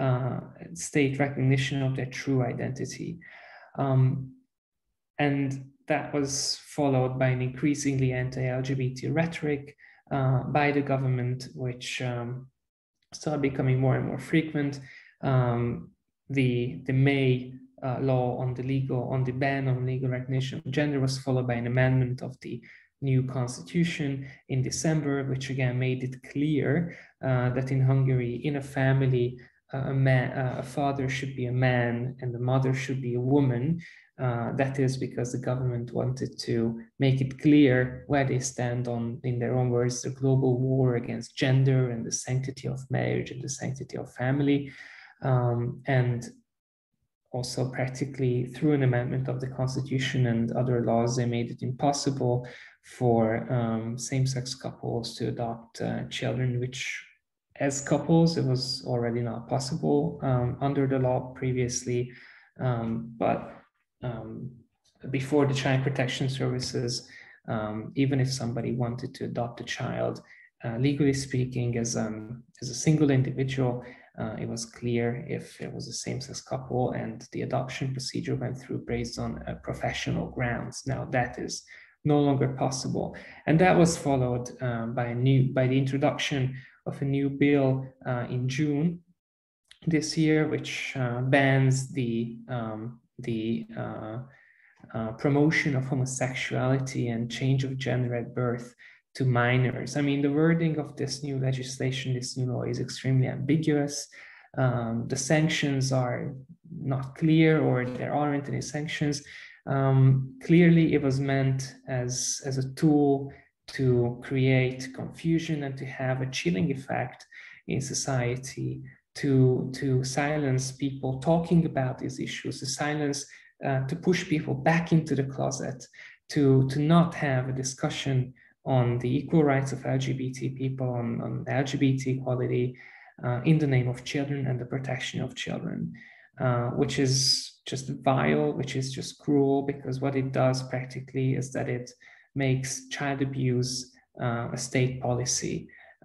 uh, state recognition of their true identity, um, and that was followed by an increasingly anti-L G B T rhetoric uh, by the government, which Um, started becoming more and more frequent. Um, the the May uh, law on the legal on the ban on legal recognition of gender was followed by an amendment of the new constitution in December, which again made it clear uh, that in Hungary, in a family, uh, a man, uh, a father should be a man and the mother should be a woman. Uh, that is because the government wanted to make it clear where they stand on, in their own words, the global war against gender and the sanctity of marriage and the sanctity of family. Um, and also practically through an amendment of the constitution and other laws, they made it impossible for um, same-sex couples to adopt uh, children, which as couples, it was already not possible um, under the law previously, um, but Um, before the child protection services, um, even if somebody wanted to adopt a child, uh, legally speaking, as, um, as a single individual, uh, it was clear if it was a same-sex couple, and the adoption procedure went through based on uh, professional grounds. Now that is no longer possible. And that was followed uh, by, a new, by the introduction of a new bill uh, in June this year, which uh, bans the um, the uh, uh, promotion of homosexuality and change of gender at birth to minors. I mean, the wording of this new legislation, this new law, is extremely ambiguous. Um, the sanctions are not clear, or there aren't any sanctions. Um, clearly, it was meant as, as a tool to create confusion and to have a chilling effect in society, to, to silence people talking about these issues, to silence, uh, to push people back into the closet, to, to not have a discussion on the equal rights of L G B T people, on, on L G B T equality uh, in the name of children and the protection of children, uh, which is just vile, which is just cruel, because what it does practically is that it makes child abuse uh, a state policy.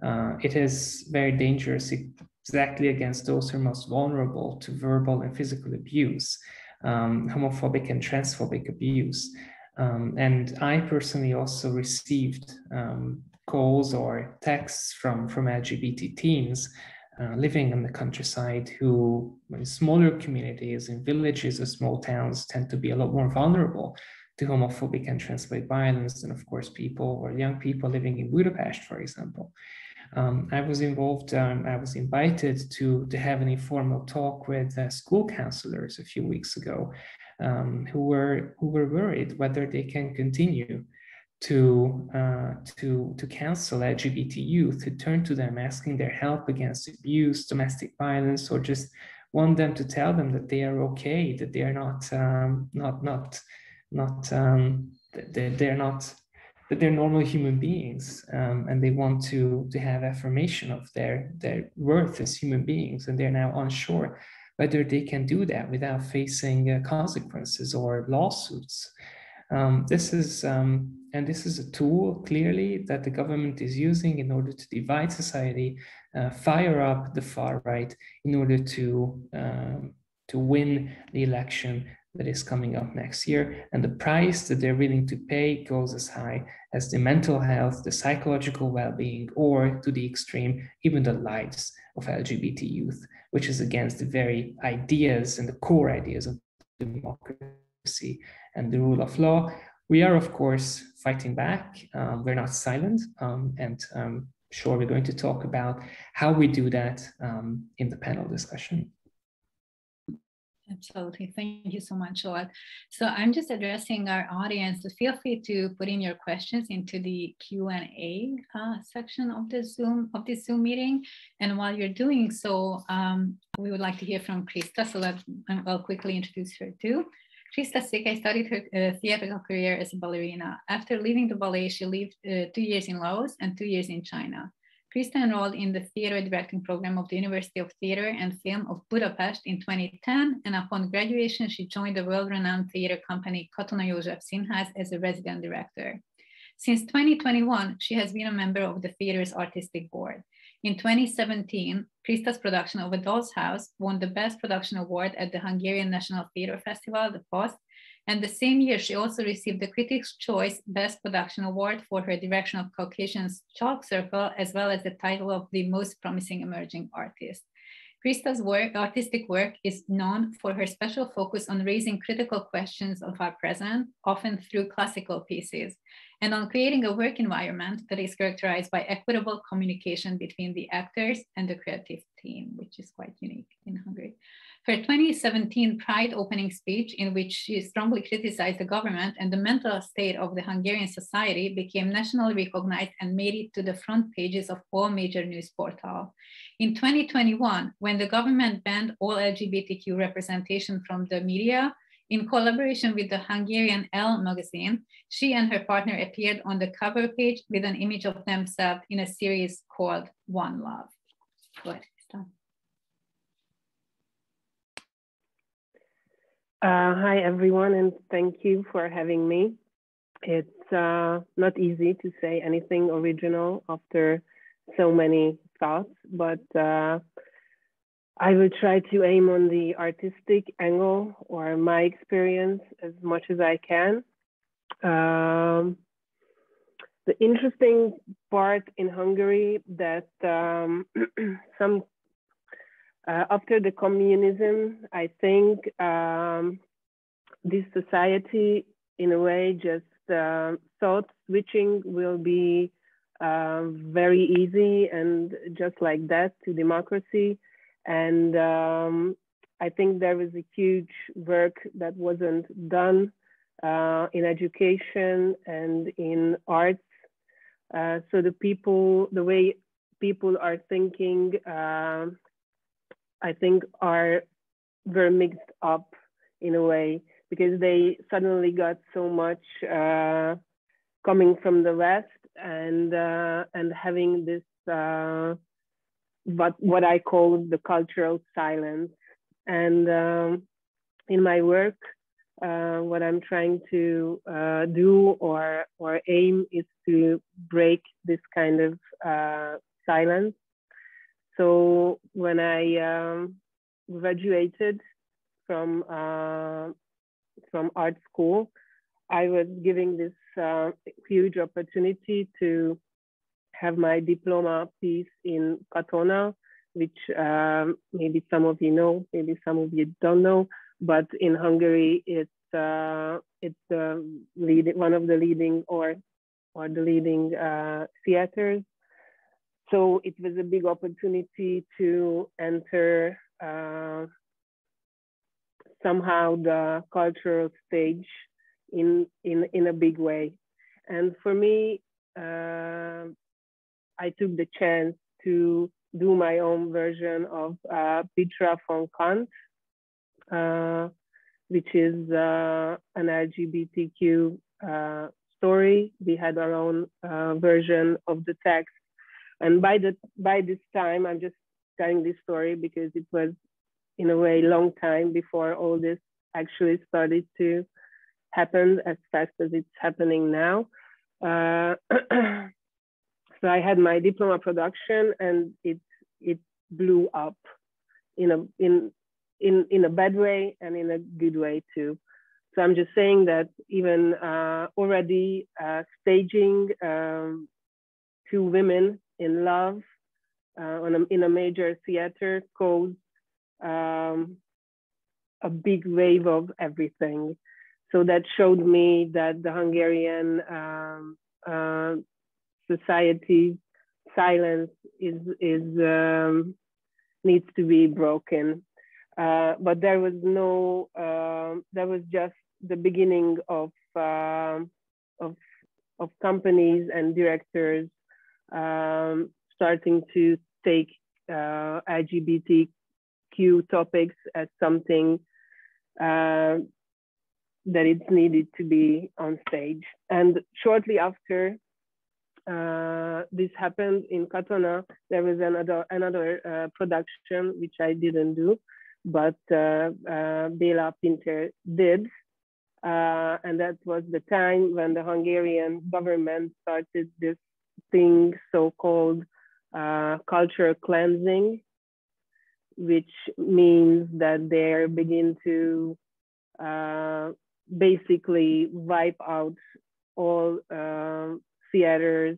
Uh, it is very dangerous. It, exactly against those who are most vulnerable to verbal and physical abuse, um, homophobic and transphobic abuse. Um, and I personally also received um, calls or texts from, from L G B T teens uh, living in the countryside, who in smaller communities, in villages or small towns, tend to be a lot more vulnerable to homophobic and transphobic violence than, of course, people or young people living in Budapest, for example. Um, I was involved, um, I was invited to, to have an informal talk with uh, school counselors a few weeks ago, um, who were who were worried whether they can continue to, uh, to, to counsel L G B T youth who turn to them asking their help against abuse, domestic violence, or just want them to tell them that they are okay, that they are not, um, not, not, not, um, they, they're not, that they're normal human beings, um, and they want to, to have affirmation of their, their worth as human beings, and they're now unsure whether they can do that without facing uh, consequences or lawsuits. Um, this is, um, and this is a tool, clearly, that the government is using in order to divide society, uh, fire up the far right in order to, um, to win the election that is coming up next year. And the price that they're willing to pay goes as high as the mental health, the psychological well-being, or to the extreme, even the lives of L G B T youth, which is against the very ideas and the core ideas of democracy and the rule of law. We are, of course, fighting back. Um, we're not silent, um, and um, sure we're going to talk about how we do that um, in the panel discussion. Absolutely. Thank you so much, Olga. So I'm just addressing our audience. So feel free to put in your questions into the Q and A uh, section of the Zoom of this Zoom meeting. And while you're doing so, um, we would like to hear from Kriszta. So let, I'll quickly introduce her too. Kriszta Székely started her uh, theatrical career as a ballerina. After leaving the ballet, she lived uh, two years in Laos and two years in China. Kriszta enrolled in the theater directing program of the University of Theater and Film of Budapest in twenty ten, and upon graduation, she joined the world-renowned theater company Katona József Színház as a resident director. Since twenty twenty-one, she has been a member of the theater's artistic board. In twenty seventeen, Kriszta's production of A Doll's House won the Best Production Award at the Hungarian National Theater Festival, the POST, and the same year, she also received the Critics' Choice Best Production Award for her direction of Caucasian's Chalk Circle, as well as the title of the Most Promising Emerging Artist. Kriszta's work, artistic work is known for her special focus on raising critical questions of our present, often through classical pieces, and on creating a work environment that is characterized by equitable communication between the actors and the creative team, which is quite unique in Hungary. Her twenty seventeen Pride opening speech, in which she strongly criticized the government and the mental state of the Hungarian society, became nationally recognized and made it to the front pages of all major news portals. In twenty twenty-one, when the government banned all L G B T Q representation from the media, in collaboration with the Hungarian Elle Magazine, she and her partner appeared on the cover page with an image of themselves in a series called One Love. Good. Uh, hi, everyone, and thank you for having me. It's uh, not easy to say anything original after so many thoughts, but uh, I will try to aim on the artistic angle or my experience as much as I can. Um, the interesting part in Hungary that um, some Uh, after the communism, I think um, this society, in a way, just uh, thought switching will be uh, very easy and just like that to democracy. And um, I think there was a huge work that wasn't done uh, in education and in arts. Uh, so the people, the way people are thinking, uh, I think are were mixed up in a way, because they suddenly got so much uh, coming from the West and uh, and having this uh, but what I call the cultural silence. And um, in my work, uh, what I'm trying to uh, do or or aim is to break this kind of uh, silence. So when I um, graduated from uh, from art school, I was given this uh, huge opportunity to have my diploma piece in Katona, which um, maybe some of you know, maybe some of you don't know, but in Hungary, it's uh, it's uh, lead, one of the leading or or the leading uh, theaters. So it was a big opportunity to enter uh, somehow the cultural stage in, in, in a big way. And for me, uh, I took the chance to do my own version of uh, Petra von Kant, uh, which is uh, an L G B T Q uh, story. We had our own uh, version of the text. And by the by this time, I'm just telling this story because it was, in a way, long time before all this actually started to happen as fast as it's happening now. Uh, so I had my diploma production, and it it blew up, in a in in in a bad way and in a good way too. So I'm just saying that even uh, already uh, staging um, two women in love uh, on a, in a major theater caused um, a big wave of everything. So that showed me that the Hungarian um, uh, society silence is is um, needs to be broken. Uh, but there was no, uh, there was just the beginning of uh, of of companies and directors um, starting to take uh, L G B T Q topics as something uh, that it's needed to be on stage. And shortly after uh, this happened in Katona, there was another another uh, production which I didn't do, but uh, uh, Béla Pinter did. Uh, and that was the time when the Hungarian government started this thing, so-called uh, culture cleansing, which means that they begin to uh, basically wipe out all uh, theaters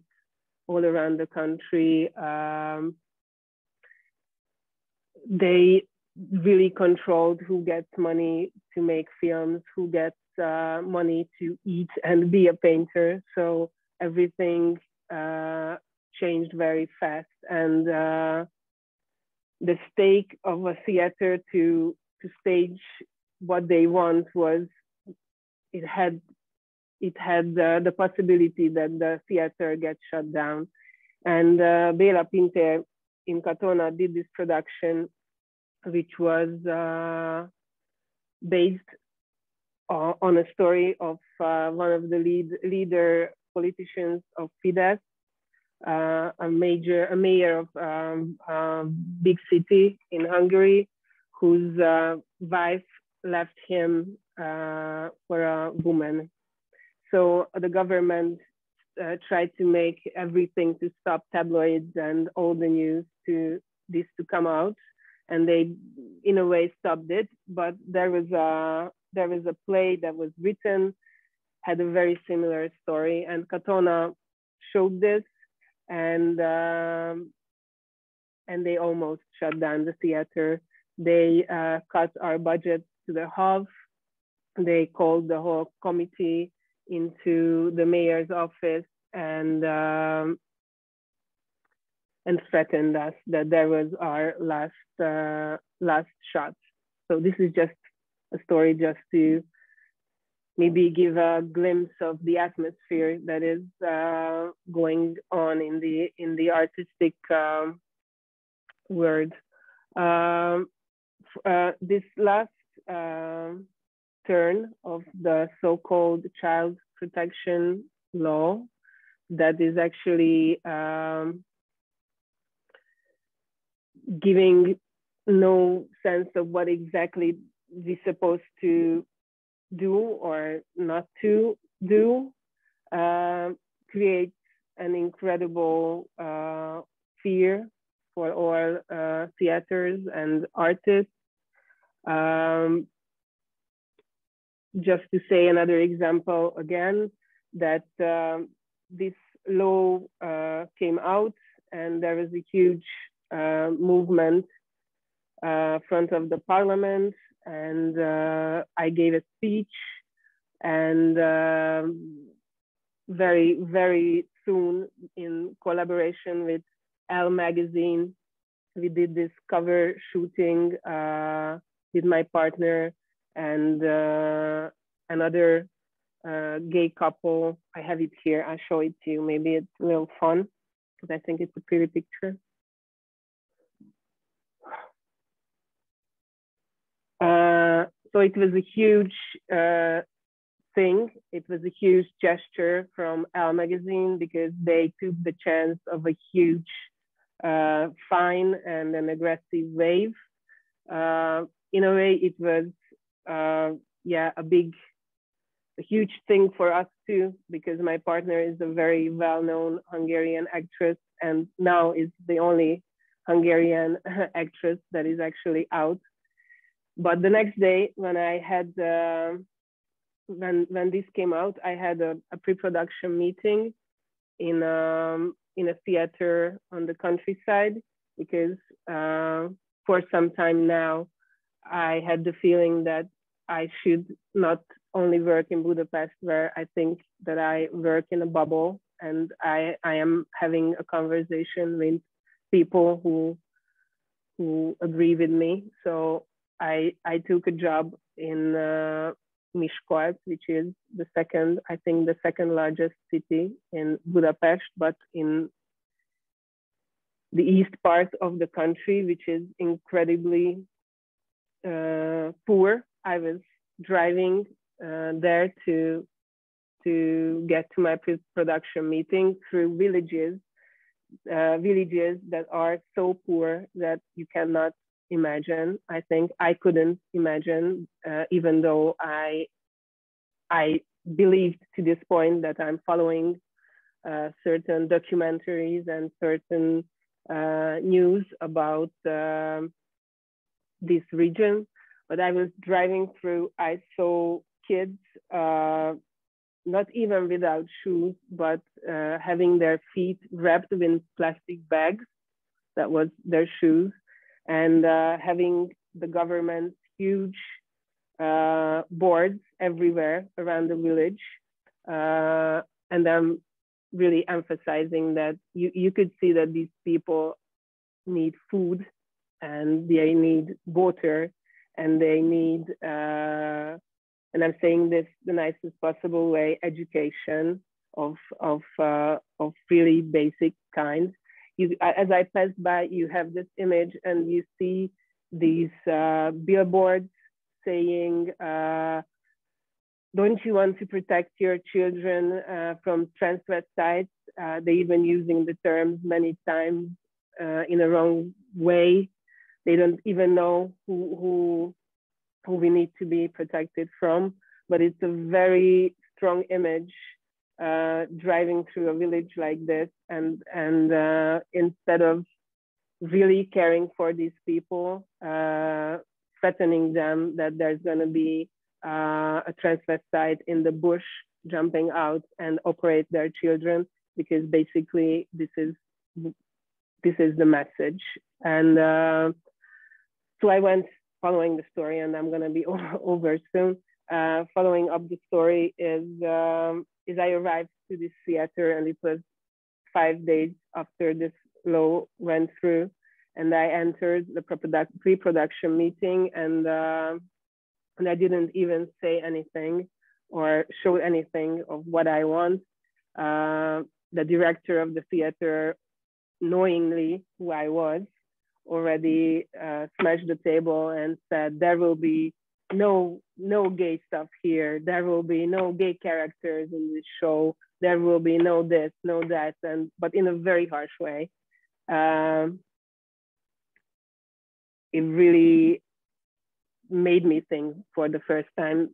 all around the country. Um, they really controlled who gets money to make films, who gets Uh, money to eat and be a painter. So everything uh, changed very fast, and uh, the stake of a theater to to stage what they want was it had it had uh, the possibility that the theater gets shut down. And uh, Béla Pinter in Katona did this production, which was uh, based Uh, on a story of uh, one of the lead leader politicians of Fidesz, uh, a major a mayor of um, a big city in Hungary, whose uh, wife left him uh, for a woman. So the government uh, tried to make everything to stop tabloids and all the news to this to come out, and they in a way stopped it. But there was a There was a play that was written, had a very similar story, and Katona showed this, and um, and they almost shut down the theater. They uh, cut our budget to the half. They called the whole committee into the mayor's office and um, and threatened us that there was our last uh, last shot. So this is just a story just to maybe give a glimpse of the atmosphere that is uh, going on in the in the artistic um, world. Um, uh, this last uh, turn of the so-called child protection law, that is actually um, giving no sense of what exactly we're supposed to do or not to do, uh, creates an incredible uh, fear for all uh, theaters and artists. Um, just to say another example again, that um, this law uh, came out and there was a huge uh, movement uh, in front of the parliament. And uh, I gave a speech, and uh, very, very soon, in collaboration with Elle Magazine, we did this cover shooting uh, with my partner and uh, another uh, gay couple. I have it here, I'll show it to you. Maybe it's a little fun, because I think it's a pretty picture. Uh, so it was a huge uh, thing. It was a huge gesture from Elle Magazine, because they took the chance of a huge uh, fine and an aggressive wave. Uh, in a way, it was uh, yeah a big, a huge thing for us too, because my partner is a very well-known Hungarian actress, and now is the only Hungarian actress that is actually out. But the next day, when I had uh, when when this came out, I had a, a pre-production meeting in um, in a theater on the countryside, because uh, for some time now, I had the feeling that I should not only work in Budapest, where I think that I work in a bubble and I, I am having a conversation with people who who agree with me. So I I took a job in uh, Miskolc, which is the second, I think the second largest city in Budapest, but in the east part of the country, which is incredibly uh, poor. I was driving uh, there to to get to my pre-production meeting through villages, uh, villages that are so poor that you cannot imagine. I think I couldn't imagine, uh, even though I I believed to this point that I'm following uh, certain documentaries and certain uh, news about uh, this region. But I was driving through, I saw kids, uh, not even without shoes, but uh, having their feet wrapped in plastic bags, that was their shoes, and uh, having the government's huge uh, boards everywhere around the village. Uh, and I'm really emphasizing that you, you could see that these people need food and they need water and they need, uh, and I'm saying this the nicest possible way, education of of uh, of really basic kind. You, as I passed by, you have this image and you see these uh, billboards saying, uh, don't you want to protect your children uh, from transvestites? Uh, they're even using the terms many times uh, in a wrong way. They don't even know who, who, who we need to be protected from, but it's a very strong image uh, driving through a village like this. And, and uh, instead of really caring for these people, uh, threatening them that there's gonna be uh, a transvestite in the bush jumping out and operate their children, because basically this is, this is the message. And uh, so I went following the story, and I'm gonna be over soon. Uh, following up the story is, um, is I arrived to this theater, and it was five days after this law went through, and I entered the pre-production meeting, and, uh, and I didn't even say anything or show anything of what I want. Uh, the director of the theater, knowingly who I was, already uh, smashed the table and said, there will be no no gay stuff here. There will be no gay characters in this show. There will be no this, no that, and but in a very harsh way. Um, it really made me think for the first time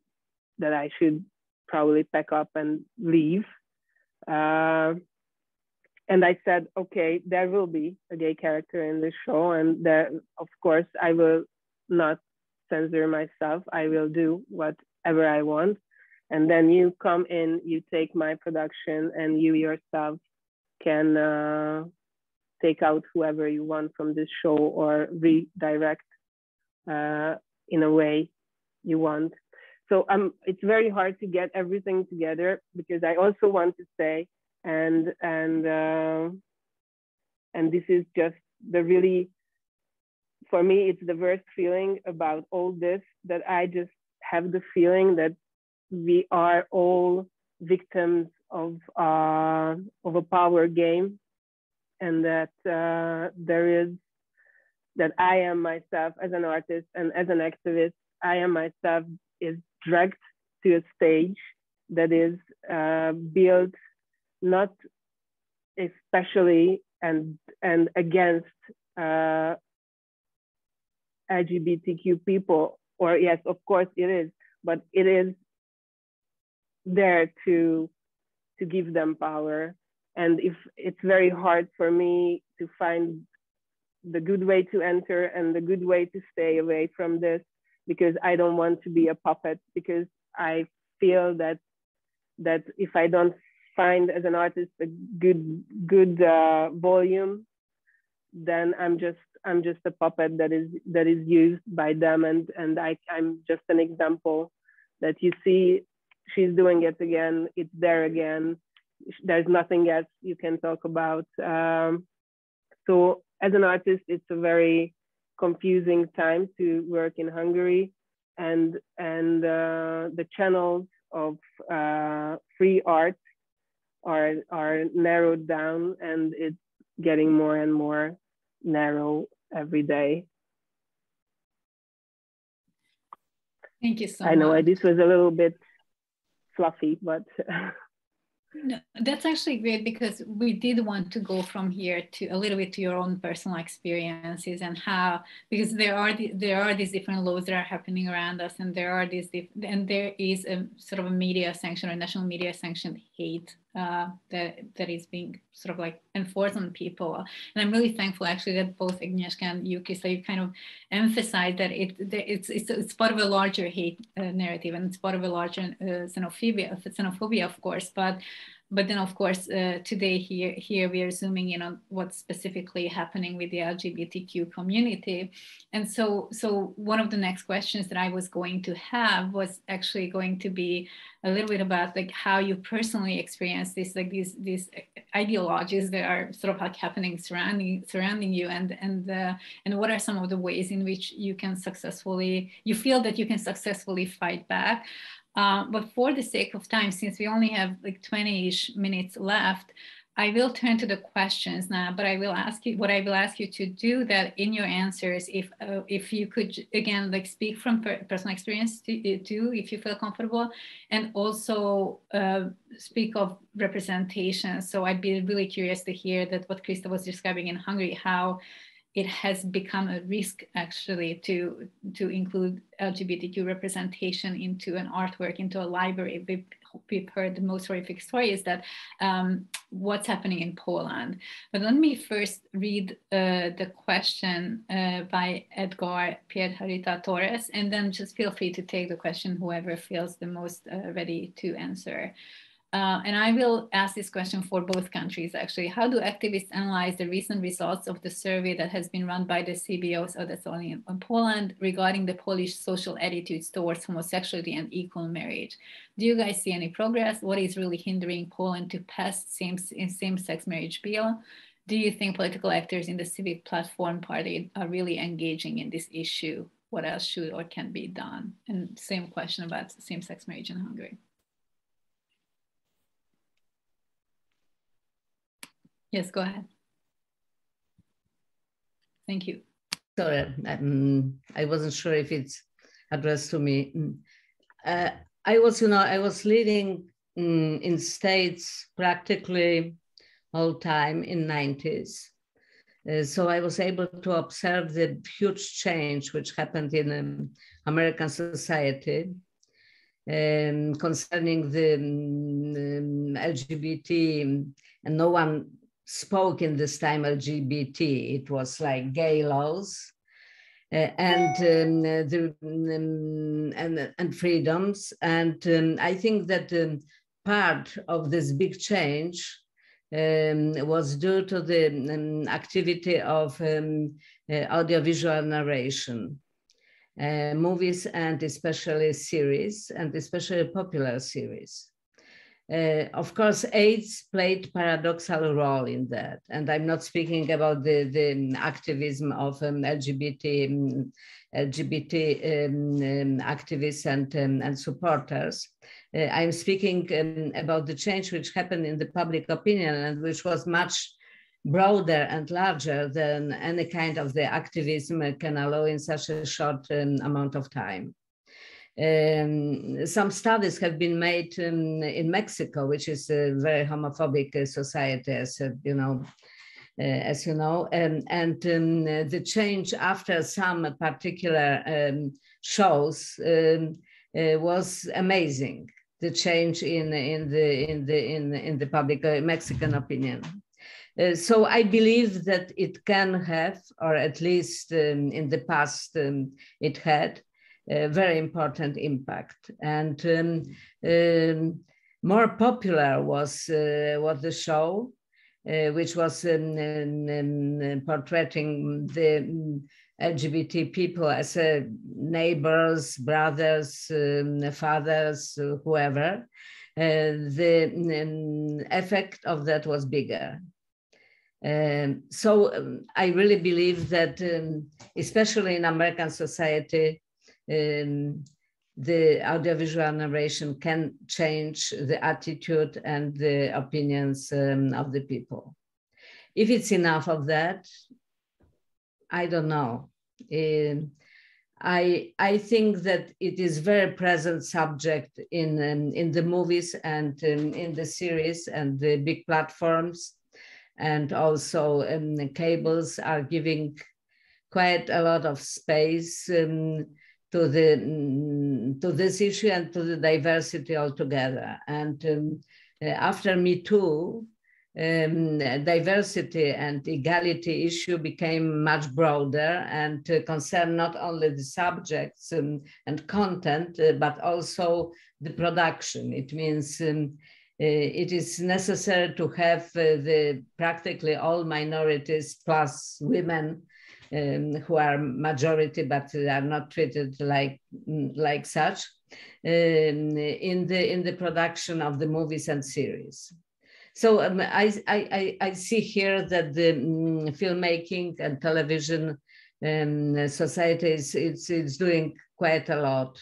that I should probably pack up and leave. Uh, And I said, okay, there will be a gay character in this show, and there, of course, I will not censor myself. I will do whatever I want. And then you come in, you take my production, and you yourself can uh, take out whoever you want from this show or redirect uh, in a way you want. So um, it's very hard to get everything together, because I also want to say, and and uh, and this is just the really, for me, it's the worst feeling about all this, that I just have the feeling that we are all victims of uh, of a power game, and that uh, there is, that I am myself as an artist and as an activist, I am myself is dragged to a stage that is uh, built not especially and and against uh, L G B T Q people, or yes, of course it is, but it is there to to give them power. And if it's very hard for me to find the good way to enter and the good way to stay away from this, because I don't want to be a puppet, because I feel that that if I don't find as an artist a good good uh, volume, then I'm just I'm just a puppet that is that is used by them, and and I I'm just an example that you see she's doing it again, it's there again, there's nothing else you can talk about. Um, so as an artist, it's a very confusing time to work in Hungary, and, and uh, the channels of uh, free art are, are narrowed down, and it's getting more and more narrow every day. Thank you so much. I know much. This was a little bit fluffy, but. No, that's actually great, because we did want to go from here to a little bit to your own personal experiences and how, because there are the, there are these different laws that are happening around us, and there are these and there is a sort of a media sanction or national media sanctioned hate uh, that that is being sort of like enforced on people. And I'm really thankful actually that both Agnieszka and you, Krista, so you kind of emphasize that it that it's, it's it's part of a larger hate uh, narrative, and it's part of a larger uh, xenophobia xenophobia of course, but. But then, of course, uh, today here here we are zooming in on what's specifically happening with the L G B T Q community. And so, so one of the next questions that I was going to have was actually going to be a little bit about like how you personally experience this, like these these ideologies that are sort of like happening surrounding surrounding you, and and uh, and what are some of the ways in which you can successfully you feel that you can successfully fight back. Uh, but for the sake of time, since we only have like twenty-ish minutes left, I will turn to the questions now. But I will ask you what I will ask you to do that in your answers, if uh, if you could again like speak from per personal experience too, if you feel comfortable, and also uh, speak of representation. So I'd be really curious to hear that what Krista was describing in Hungary, how it has become a risk actually to, to include L G B T Q representation into an artwork, into a library. We've, we've heard the most horrific stories that um, what's happening in Poland. But let me first read uh, the question uh, by Edgar Piedharita Torres, and then just feel free to take the question, whoever feels the most uh, ready to answer. Uh, and I will ask this question for both countries, actually. How do activists analyze the recent results of the survey that has been run by the C B O, so that's only in Poland, regarding the Polish social attitudes towards homosexuality and equal marriage? Do you guys see any progress? What is really hindering Poland to pass same, same-sex marriage bill? Do you think political actors in the civic platform party are really engaging in this issue? What else should or can be done? And same question about same-sex marriage in Hungary. Yes, go ahead. Thank you. Sorry, um, I wasn't sure if it's addressed to me. Uh, I was, you know, I was living um, in States practically all time in nineties. Uh, so I was able to observe the huge change which happened in um, American society um, concerning the um, L G B T, and no one spoke in this time L G B T. It was like gay laws uh, and um, the um, and and freedoms. And um, I think that um, part of this big change um, was due to the um, activity of um, uh, audiovisual narration, uh, movies, and especially series, and especially popular series. Uh, of course, AIDS played paradoxical role in that. And I'm not speaking about the, the activism of um, L G B T, L G B T um, um, activists and, um, and supporters. Uh, I'm speaking um, about the change which happened in the public opinion, and which was much broader and larger than any kind of the activism can allow in such a short um, amount of time. Um, some studies have been made um, in Mexico, which is a very homophobic uh, society, as uh, you know, uh, as you know, um, and um, uh, the change after some particular um, shows um, uh, was amazing. The change in in the in the in in the public uh, Mexican opinion. Uh, so I believe that it can have, or at least um, in the past um, it had, a very important impact. And um, um, more popular was uh, what the show, uh, which was um, um, portraying the L G B T people as uh, neighbors, brothers, um, fathers, whoever. the effect of that was bigger. Um, so um, I really believe that, um, especially in American society, um, the audiovisual narration can change the attitude and the opinions um, of the people. If it's enough of that, I don't know. Uh, I, I think that it is very present subject in, um, in the movies and um, in the series and the big platforms. And also um, the cables are giving quite a lot of space um, to, the, um, to this issue and to the diversity altogether. And um, after Me Too, um, diversity and equality issue became much broader and uh, concerned not only the subjects um, and content, uh, but also the production. It means um, it is necessary to have uh, the practically all minorities plus women um, who are majority but are not treated like like such um, in the in the production of the movies and series. So um, I, I I see here that the um, filmmaking and television um, society is it's, it's doing quite a lot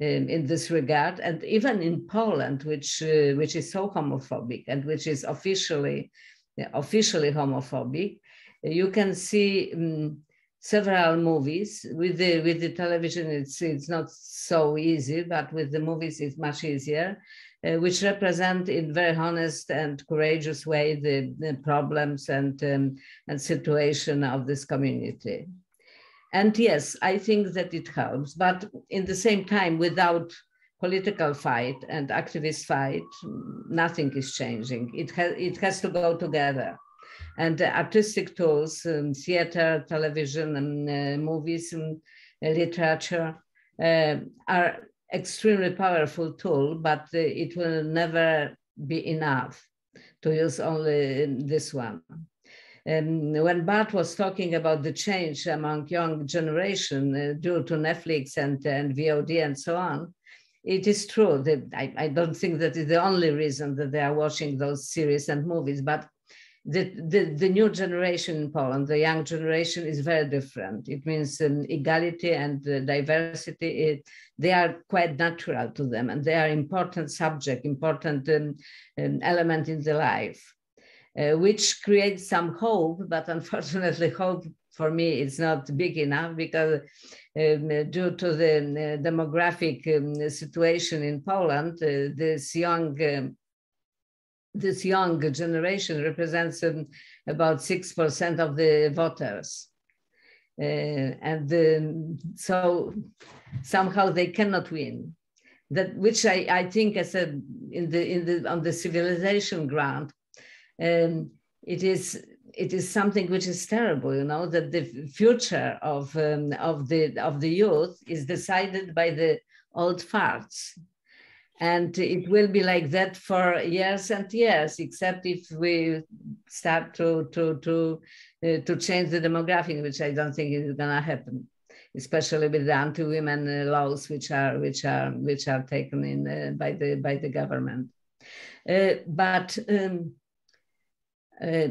in this regard, and even in Poland, which uh, which is so homophobic and which is officially officially homophobic, you can see um, several movies. With the with the television, it's it's not so easy, but with the movies, it's much easier, uh, which represent in very honest and courageous way the, the problems and um, and situation of this community. And yes, I think that it helps, but in the same time, without political fight and activist fight, nothing is changing. It, ha it has to go together. And the artistic tools, um, theater, television, and, uh, movies, and uh, literature uh, are extremely powerful tool, but uh, it will never be enough to use only this one. Um, when Bart was talking about the change among young generation uh, due to Netflix and, and V O D and so on, it is true that I, I don't think that is the only reason that they are watching those series and movies, but the, the, the new generation in Poland, the young generation is very different. It means um, equality and uh, diversity, it, they are quite natural to them and they are important subject, important um, um, element in their life. Uh, which creates some hope, but unfortunately hope for me is not big enough because um, due to the demographic um, situation in Poland, uh, this young um, this young generation represents um, about six percent of the voters. Uh, and um, so somehow they cannot win. That, which I, I think as a, in the, in the, on the civilization ground, Um, it is it is something which is terrible, you know, that the future of um, of the of the youth is decided by the old farts, and it will be like that for years and years, except if we start to to to uh, to change the demographic, which I don't think is going to happen, especially with the anti-women laws which are which are which are taken in uh, by the by the government, uh, but. Um, Uh,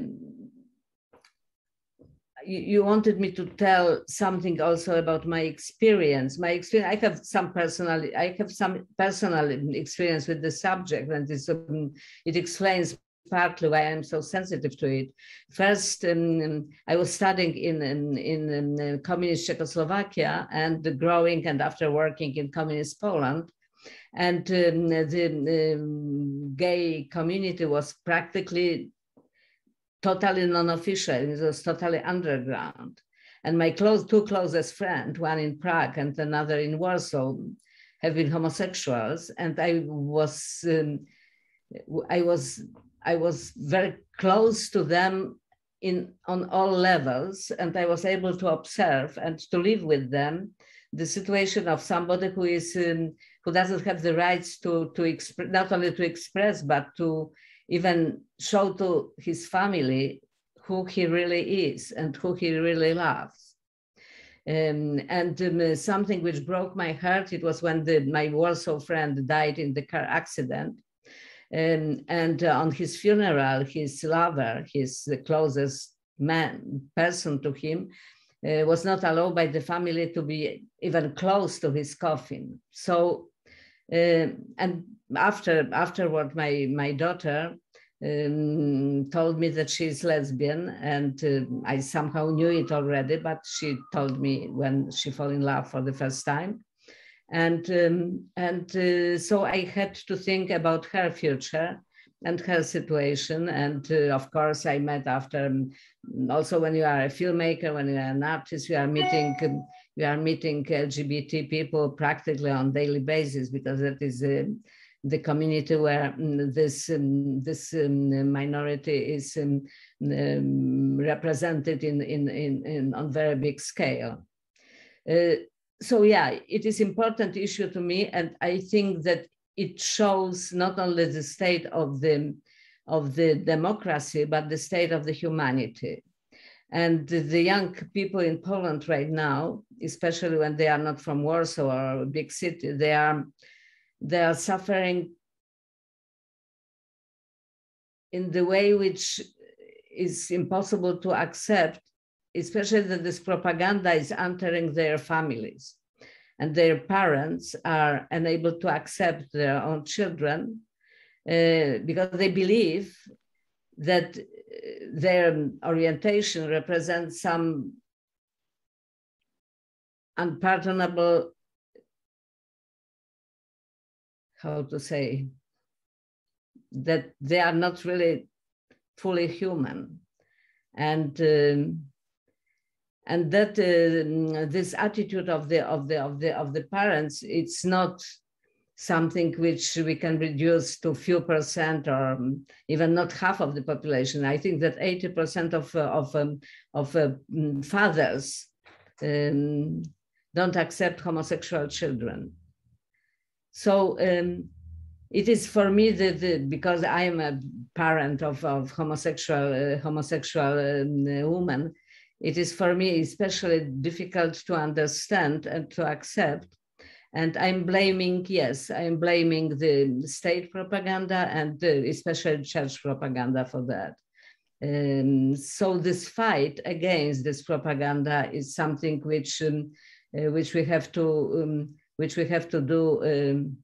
you, you wanted me to tell something also about my experience. My experience, I have some personal, I have some personal experience with the subject, and this, um, it explains partly why I'm so sensitive to it. First, um, I was studying in, in, in, in communist Czechoslovakia and growing and after working in communist Poland. And um, the um, gay community was practically totally non-official, it was totally underground. And my close, two closest friends, one in Prague and another in Warsaw, have been homosexuals. And I was, um, I was, I was very close to them in on all levels, and I was able to observe and to live with them the situation of somebody who is um, who doesn't have the rights to to express, not only to express but to even show to his family who he really is and who he really loves. Um, and um, something which broke my heart, it was when the, my Warsaw friend died in the car accident. Um, and uh, on his funeral, his lover, his the closest man, person to him, uh, was not allowed by the family to be even close to his coffin. So, uh, and after afterward, my my daughter um, told me that she's lesbian, and uh, I somehow knew it already, but she told me when she fell in love for the first time. And, um, and uh, so I had to think about her future and her situation. And uh, of course, I met after, um, also when you are a filmmaker, when you are an artist, you are meeting, um, you are meeting L G B T people practically on a daily basis, because that is uh, the community where um, this, um, this um, minority is um, um, represented in, in, in, in on very big scale. Uh, So yeah, it is an important issue to me, and I think that it shows not only the state of the, of the democracy, but the state of the humanity. And the young people in Poland right now, especially when they are not from Warsaw or a big city, they are, they are suffering in the way which is impossible to accept, especially that this propaganda is entering their families, and their parents are unable to accept their own children uh, because they believe that their orientation represents some unpardonable, how to say, that they are not really fully human. And um, And that uh, this attitude of the of the of the of the parents, it's not something which we can reduce to few percent or even not half of the population. I think that eighty percent of of um, of uh, fathers um, don't accept homosexual children. So um, it is for me that the, because I am a parent of of homosexual uh, homosexual um, woman. It is for me especially difficult to understand and to accept. And I'm blaming, yes, I'm blaming the state propaganda and the, especially church propaganda for that. Um, so this fight against this propaganda is something which, um, uh, which we have to, um, which we have to do um,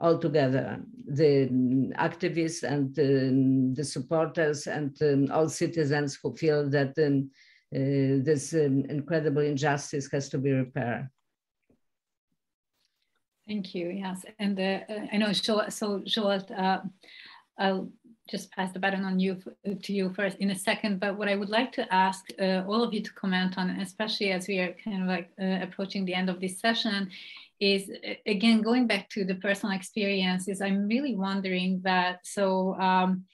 all together. The activists and um, the supporters and um, all citizens who feel that um, Uh, this um, incredible injustice has to be repaired. Thank you, yes. And uh, I know, Zsolt, so Zsolt, uh, I'll just pass the baton on you to you first in a second, but what I would like to ask uh, all of you to comment on, especially as we are kind of like uh, approaching the end of this session, is again, going back to the personal experiences, I'm really wondering that, so, um,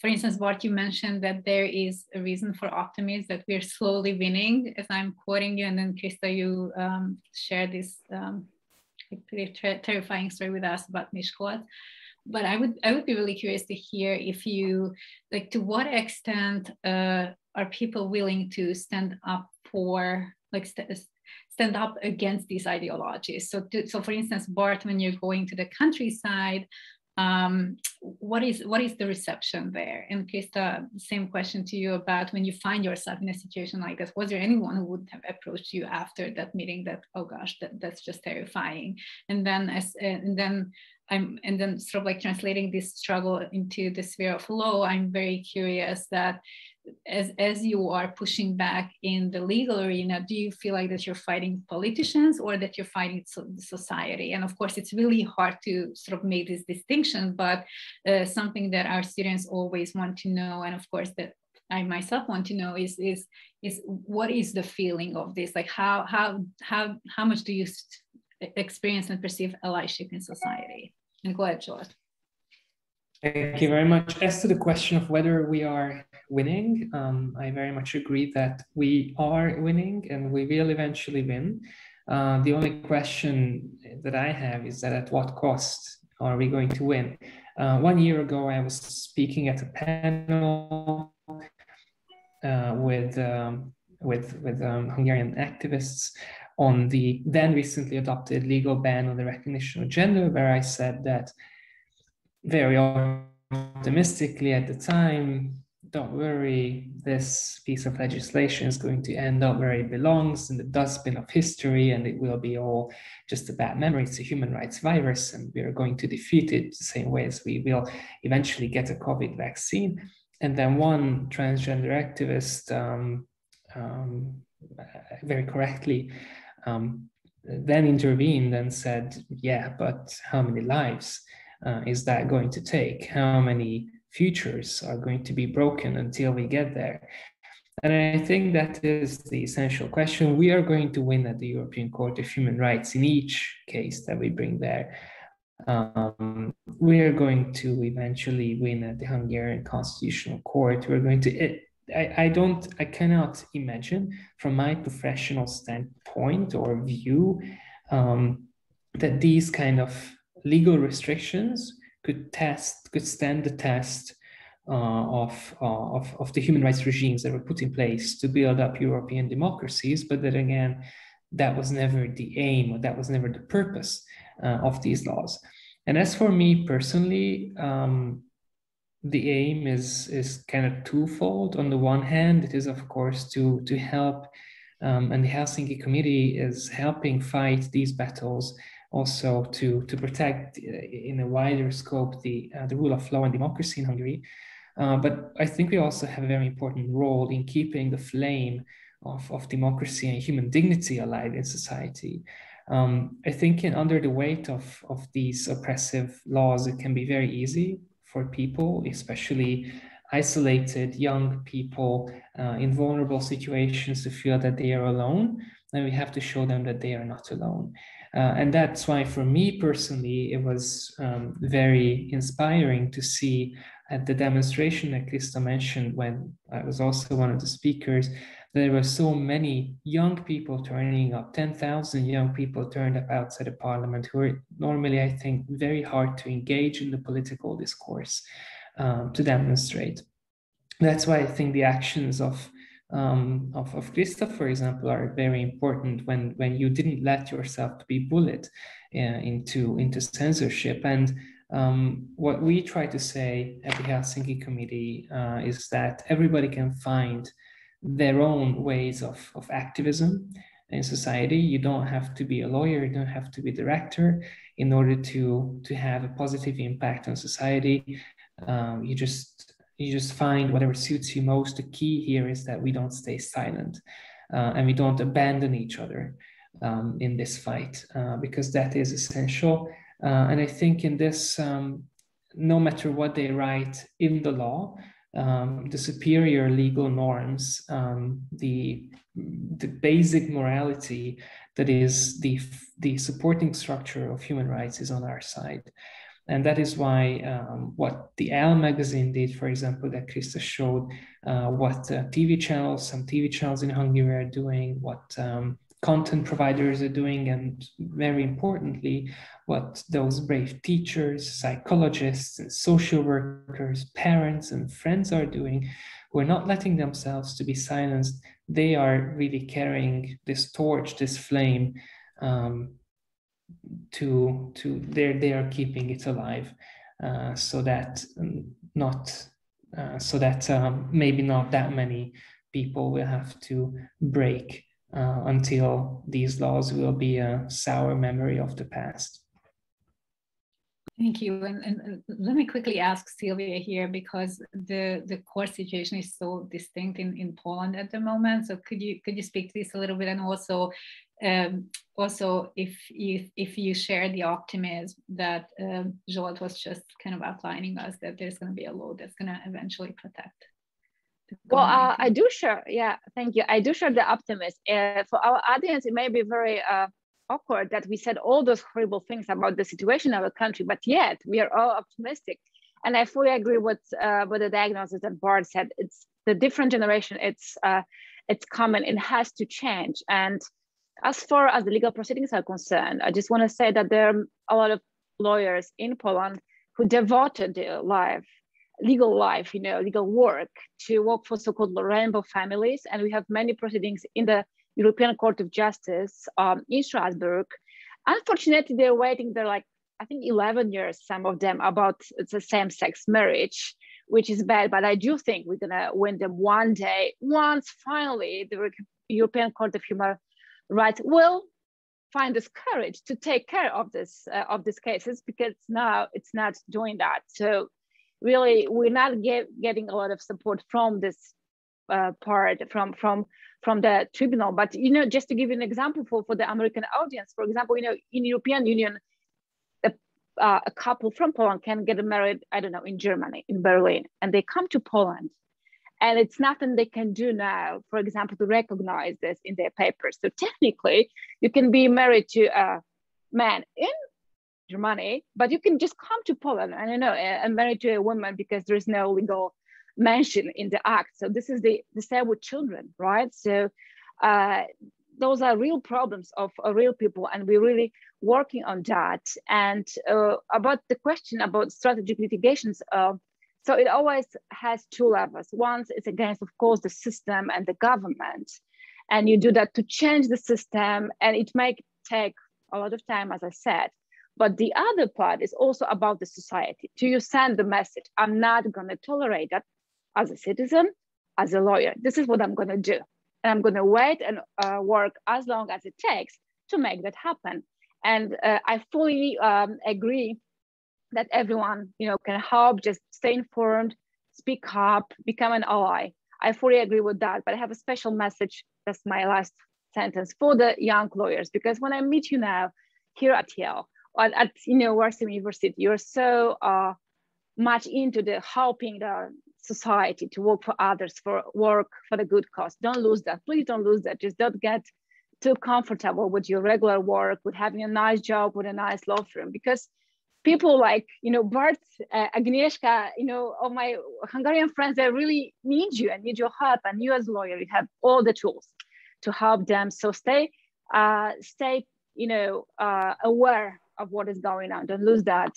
for instance, Bart, you mentioned that there is a reason for optimism, that we're slowly winning, as I'm quoting you, and then Krista, you um, shared this um, pretty ter terrifying story with us about Miskolc. But I would, I would be really curious to hear if you, like, to what extent uh, are people willing to stand up for, like, st stand up against these ideologies? So, to, so for instance, Bart, when you're going to the countryside, um what is what is the reception there? And Krista, same question to you about when you find yourself in a situation like this, was there anyone who would have approached you after that meeting that, oh gosh, that, that's just terrifying? And then as and then i'm and then sort of like translating this struggle into the sphere of law, I'm very curious that as as you are pushing back in the legal arena, do you feel like that you're fighting politicians or that you're fighting so society? And of course, it's really hard to sort of make this distinction, but uh, something that our students always want to know, and of course that I myself want to know, is is is what is the feeling of this? Like how how how how much do you experience and perceive allyship in society? And go ahead, Zsolt. Thank you very much. As to the question of whether we are winning, um, I very much agree that we are winning and we will eventually win. Uh, the only question that I have is that at what cost are we going to win? Uh, one year ago, I was speaking at a panel uh, with, um, with with um, Hungarian activists on the then recently adopted legal ban on the recognition of gender, where I said that very optimistically at the time, don't worry, this piece of legislation is going to end up where it belongs, in the dustbin of history, and it will be all just a bad memory. It's a human rights virus, and we are going to defeat it the same way as we will eventually get a COVID vaccine. And then one transgender activist um, um, very correctly um, then intervened and said, yeah, but how many lives uh, is that going to take? How many futures are going to be broken until we get there? And I think that is the essential question. We are going to win at the European Court of Human Rights in each case that we bring there. Um, we are going to eventually win at the Hungarian Constitutional Court. We're going to, it, I, I don't, I cannot imagine from my professional standpoint or view um, that these kind of legal restrictions could test, could stand the test uh, of, uh, of, of the human rights regimes that were put in place to build up European democracies. But then again, that was never the aim, or that was never the purpose uh, of these laws. And as for me personally, um, the aim is, is kind of twofold. On the one hand, it is, of course, to, to help, um, and the Helsinki Committee is helping fight these battles, also to, to protect in a wider scope the, uh, the rule of law and democracy in Hungary. Uh, but I think we also have a very important role in keeping the flame of, of democracy and human dignity alive in society. Um, I think in, under the weight of, of these oppressive laws, it can be very easy for people, especially isolated young people uh, in vulnerable situations, to feel that they are alone. And we have to show them that they are not alone. Uh, and that's why, for me personally, it was um, very inspiring to see at the demonstration that Kriszta mentioned, when I was also one of the speakers, there were so many young people turning up. ten thousand young people turned up outside the parliament, who are normally, I think, very hard to engage in the political discourse um, to demonstrate. That's why I think the actions of Um, of, of Kriszta, for example, are very important, when, when you didn't let yourself be bullied uh, into, into censorship. And um, what we try to say at the Helsinki Committee uh, is that everybody can find their own ways of, of activism in society. You don't have to be a lawyer, you don't have to be a director in order to, to have a positive impact on society. Um, you just You just find whatever suits you most. The key here is that we don't stay silent uh, and we don't abandon each other um, in this fight, uh, because that is essential. Uh, and I think in this, um, no matter what they write in the law, um, the superior legal norms, um, the, the basic morality that is the, the supporting structure of human rights is on our side. And that is why um, what the Elle Magazine did, for example, that Kriszta showed, uh, what uh, T V channels, some T V channels in Hungary are doing, what um, content providers are doing, and very importantly, what those brave teachers, psychologists, and social workers, parents, and friends are doing, who are not letting themselves to be silenced. They are really carrying this torch, this flame, um, to to they they are keeping it alive, uh, so that not uh, so that um, maybe not that many people will have to break uh, until these laws will be a sour memory of the past. Thank you, and, and, and let me quickly ask Sylvia here, because the the court situation is so distinct in in Poland at the moment. So could you could you speak to this a little bit, and also um, also if you if you share the optimism that um, Zsolt was just kind of outlining us, that there's going to be a law that's going to eventually protect. Well, uh, I do share. Yeah, thank you. I do share the optimism. Uh, for our audience, it may be very Uh, awkward that we said all those horrible things about the situation in our country, but yet we are all optimistic. And I fully agree with uh, with the diagnosis that Bart said. It's the different generation. It's uh, it's common. It has to change. And as far as the legal proceedings are concerned, I just want to say that there are a lot of lawyers in Poland who devoted their life, legal life, you know, legal work, to work for so-called rainbow families. And we have many proceedings in the European Court of Justice um, in Strasbourg. Unfortunately, they're waiting. They're like, I think eleven years, some of them, about the same-sex marriage, which is bad, but I do think we're gonna win them one day, once finally the European Court of Human Rights will find this courage to take care of this uh, of these cases, because now it's not doing that. So really, we're not get, getting a lot of support from this uh, part, from from from the tribunal. But you know, just to give you an example for for the American audience, for example, you know, in European Union, a, uh, a couple from Poland can get married, I don't know, in Germany, in Berlin, and they come to Poland, and it's nothing they can do now, for example, to recognize this in their papers. So technically, you can be married to a man in Germany, but you can just come to Poland, I don't know, and married to a woman, because there is no legal mention in the act. So this is the, the same with children, right? So uh, those are real problems of uh, real people, and we're really working on that. And uh, about the question about strategic litigations, uh, so it always has two levels. Once it's against, of course, the system and the government, and you do that to change the system, and it may take a lot of time, as I said. But the other part is also about the society. Do you send the message, I'm not gonna tolerate that as a citizen, as a lawyer, this is what I'm gonna do. And I'm gonna wait and uh, work as long as it takes to make that happen. And uh, I fully um, agree that everyone, you know, can help, just stay informed, speak up, become an ally. I fully agree with that, but I have a special message, that's my last sentence, for the young lawyers, because when I meet you now here at Yale, at, at you know, Warsaw University, you're so uh, much into the helping the society to work for others, for work for the good cause. Don't lose that, please don't lose that. Just don't get too comfortable with your regular work, with having a nice job, with a nice law firm, because people like, you know, Bart, uh, Agnieszka, you know, all my Hungarian friends, they really need you and need your help. And you as a lawyer, you have all the tools to help them. So stay, uh, stay, you know, uh, aware of what is going on. Don't lose that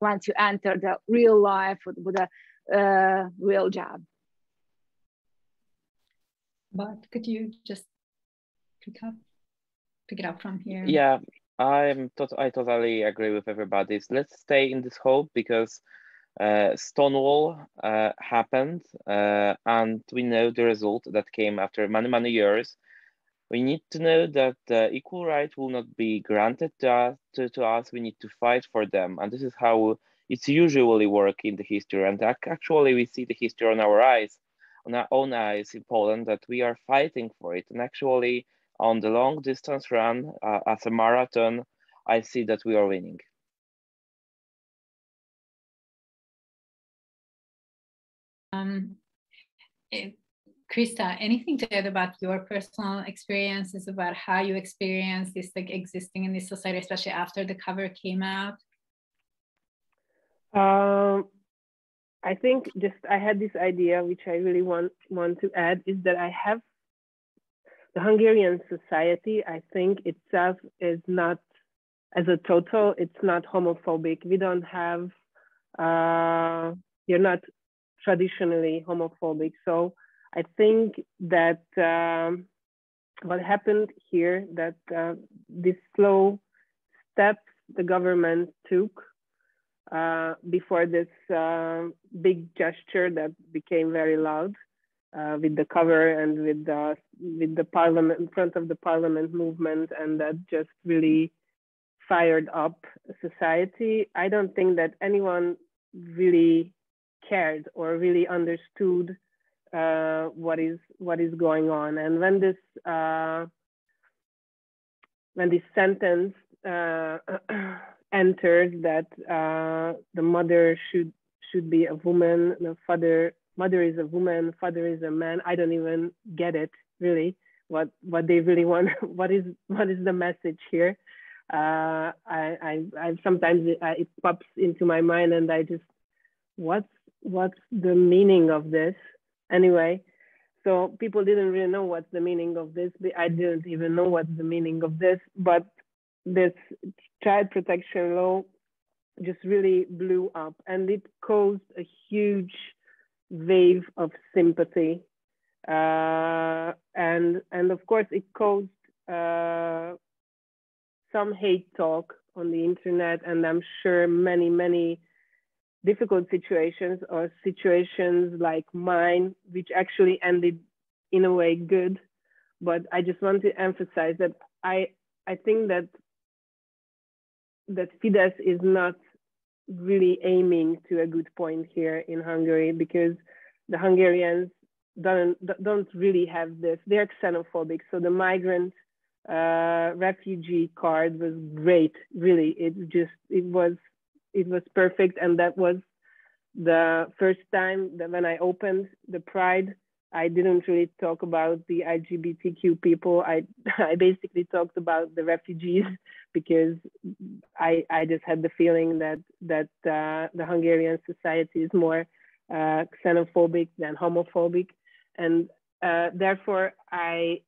once you enter the real life with, with a uh, real job. Bart, could you just pick up, pick it up from here? Yeah. I'm tot I totally agree with everybody. So let's stay in this hope, because uh, Stonewall uh, happened, uh, and we know the result that came after many, many years. We need to know that the equal right will not be granted to us, to, to us. We need to fight for them. And this is how it's usually work in the history. And actually, we see the history on our eyes, on our own eyes in Poland, that we are fighting for it. And actually, on the long distance run, uh, as a marathon, I see that we are winning. Um, it, Krista, anything to add about your personal experiences, about how you experienced this, like, existing in this society, especially after the cover came out? Um, I think just I had this idea, which I really want, want to add, is that I have the Hungarian society, I think itself is not, as a total, it's not homophobic. We don't have, uh, you're not traditionally homophobic. So I think that um, what happened here, that uh, this slow step the government took uh, before this uh, big gesture that became very loud, Uh, with the cover and with the with the parliament, in front of the parliament movement, and that just really fired up society. I don't think that anyone really cared or really understood uh, what is what is going on. And when this uh, when this sentence uh, enters that uh, the mother should should be a woman, the father. Mother is a woman, father is a man. I don't even get it, really, what what they really want. What is what is the message here? Uh, I, I, I sometimes it, I, it pops into my mind, and I just, what's what's the meaning of this anyway? So people didn't really know what's the meaning of this. I didn't even know what's the meaning of this. But this child protection law just really blew up, and it caused a huge wave of sympathy, uh, and and of course it caused uh, some hate talk on the internet, and I'm sure many, many difficult situations or situations like mine, which actually ended in a way good. But I just want to emphasize that I, I think that that Fidesz is not really aiming to a good point here in Hungary, because the Hungarians don't, don't really have this. They're xenophobic. So the migrant uh, refugee card was great, really. It just, it was, it was perfect. And that was the first time that when I opened the Pride, I didn't really talk about the L G B T Q people. I, I basically talked about the refugees, because I, I just had the feeling that, that uh, the Hungarian society is more uh, xenophobic than homophobic. And uh, therefore, I,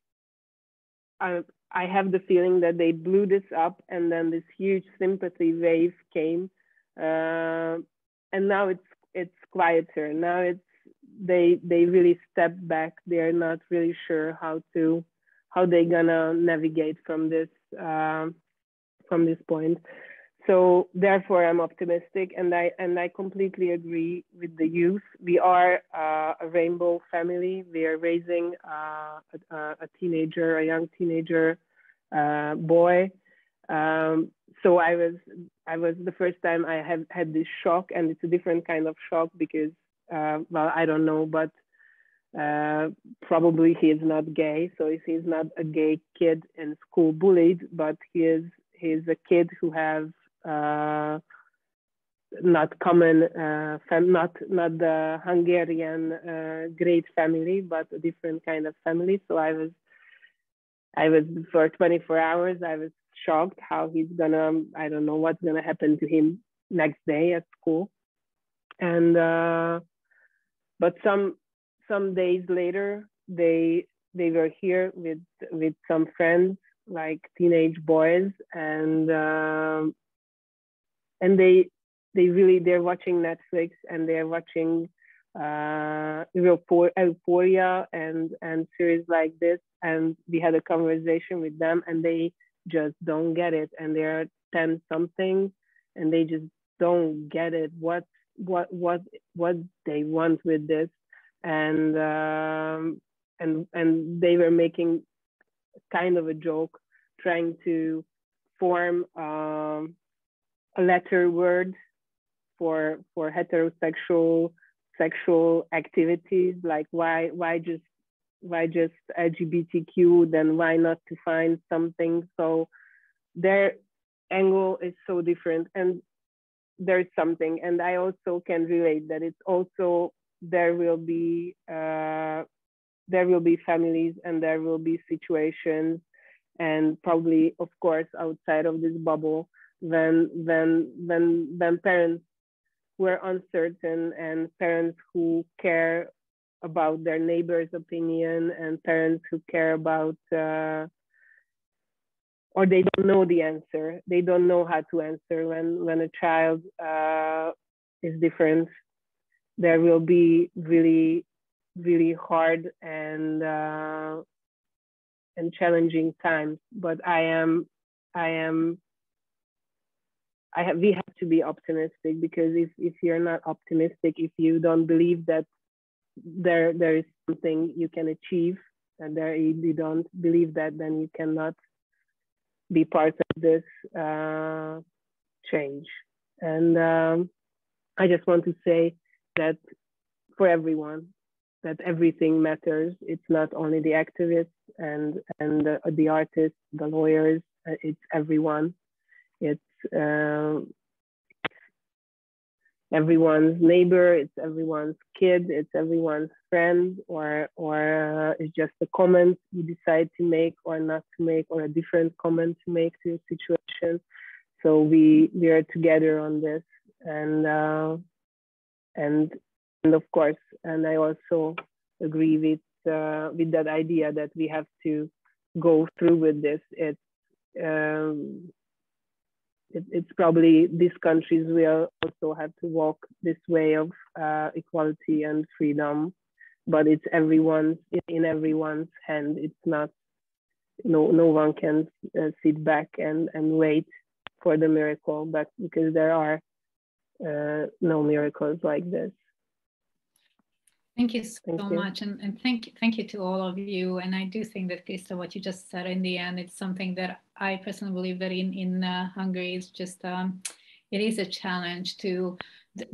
I, I have the feeling that they blew this up, and then this huge sympathy wave came. Uh, and now it's, it's quieter. Now it's, they they really step back. They're not really sure how to how they're gonna navigate from this uh, from this point. So therefore, I'm optimistic, and I and I completely agree with the youth. We are uh, a rainbow family. We are raising uh, a, a teenager, a young teenager uh, boy. Um, so I was I was the first time I have had this shock, and it's a different kind of shock, because. Uh, well, I don't know, but uh, probably he is not gay. So if he's not a gay kid in school bullied, but he is he is a kid who has uh, not common, uh, fam not not the Hungarian uh, great family, but a different kind of family. So I was I was for twenty-four hours. I was shocked how he's gonna. I don't know what's gonna happen to him next day at school, and. Uh, But some some days later, they they were here with with some friends, like teenage boys, and uh, and they they really they're watching Netflix, and they're watching uh, Euphoria and and series like this. And we had a conversation with them, and they just don't get it. And they're ten something, and they just don't get it. What? what what what they want with this, and um, and and they were making kind of a joke, trying to form um, a letter word for for heterosexual sexual activities, like why why just why just L G B T Q, then why not to find something. So their angle is so different, and there's something, and I also can relate that it's also there will be uh, there will be families, and there will be situations, and probably of course outside of this bubble, when when when when parents who are uncertain, and parents who care about their neighbor's opinion, and parents who care about uh, or they don't know the answer. They don't know how to answer when, when a child uh, is different. There will be really, really hard and uh, and challenging times. But I am, I am, I have. We have to be optimistic, because if if you're not optimistic, if you don't believe that there there is something you can achieve, and there you don't believe that, then you cannot be part of this uh, change. And um, I just want to say that for everyone, that everything matters. It's not only the activists and and the, the artists, the lawyers. It's everyone. It's uh, everyone's neighbor. It's everyone's kid. It's everyone's friend, or or uh, it's just a comment you decide to make or not to make, or a different comment to make to a situation. So we we are together on this, and uh, and and of course, and I also agree with uh, with that idea that we have to go through with this. It's um, it's probably these countries will also have to walk this way of uh, equality and freedom, but it's everyone's in everyone's hand. It's not, no, no one can uh, sit back and, and wait for the miracle, but because there are uh, no miracles like this. Thank you so thank you. much, and, and thank, thank you to all of you. And I do think that, Krista, what you just said in the end, it's something that I personally believe that in, in uh, Hungary is just, um, it is a challenge to,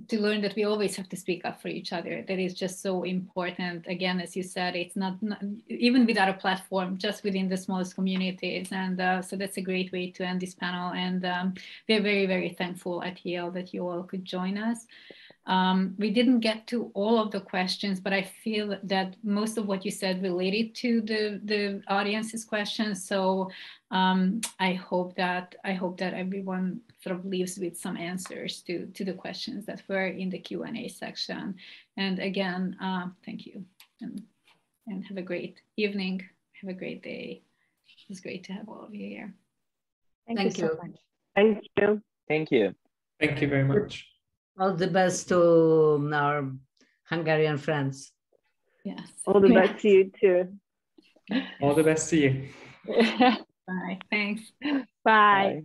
to learn that we always have to speak up for each other. That is just so important. Again, as you said, it's not, not even without a platform, just within the smallest communities. And uh, so that's a great way to end this panel. And um, we're very, very thankful at Yale that you all could join us. Um, we didn't get to all of the questions, but I feel that most of what you said related to the, the audience's questions. So um, I hope that I hope that everyone sort of leaves with some answers to, to the questions that were in the Q and A section. And again, uh, thank you, and, and have a great evening. Have a great day. It's great to have all of you here. Thank, thank you so much. Thank you. Thank you. Thank you very much. All the best to our Hungarian friends. Yes. All the yes. best to you too. All the best to you. Bye. Thanks. Bye. Bye.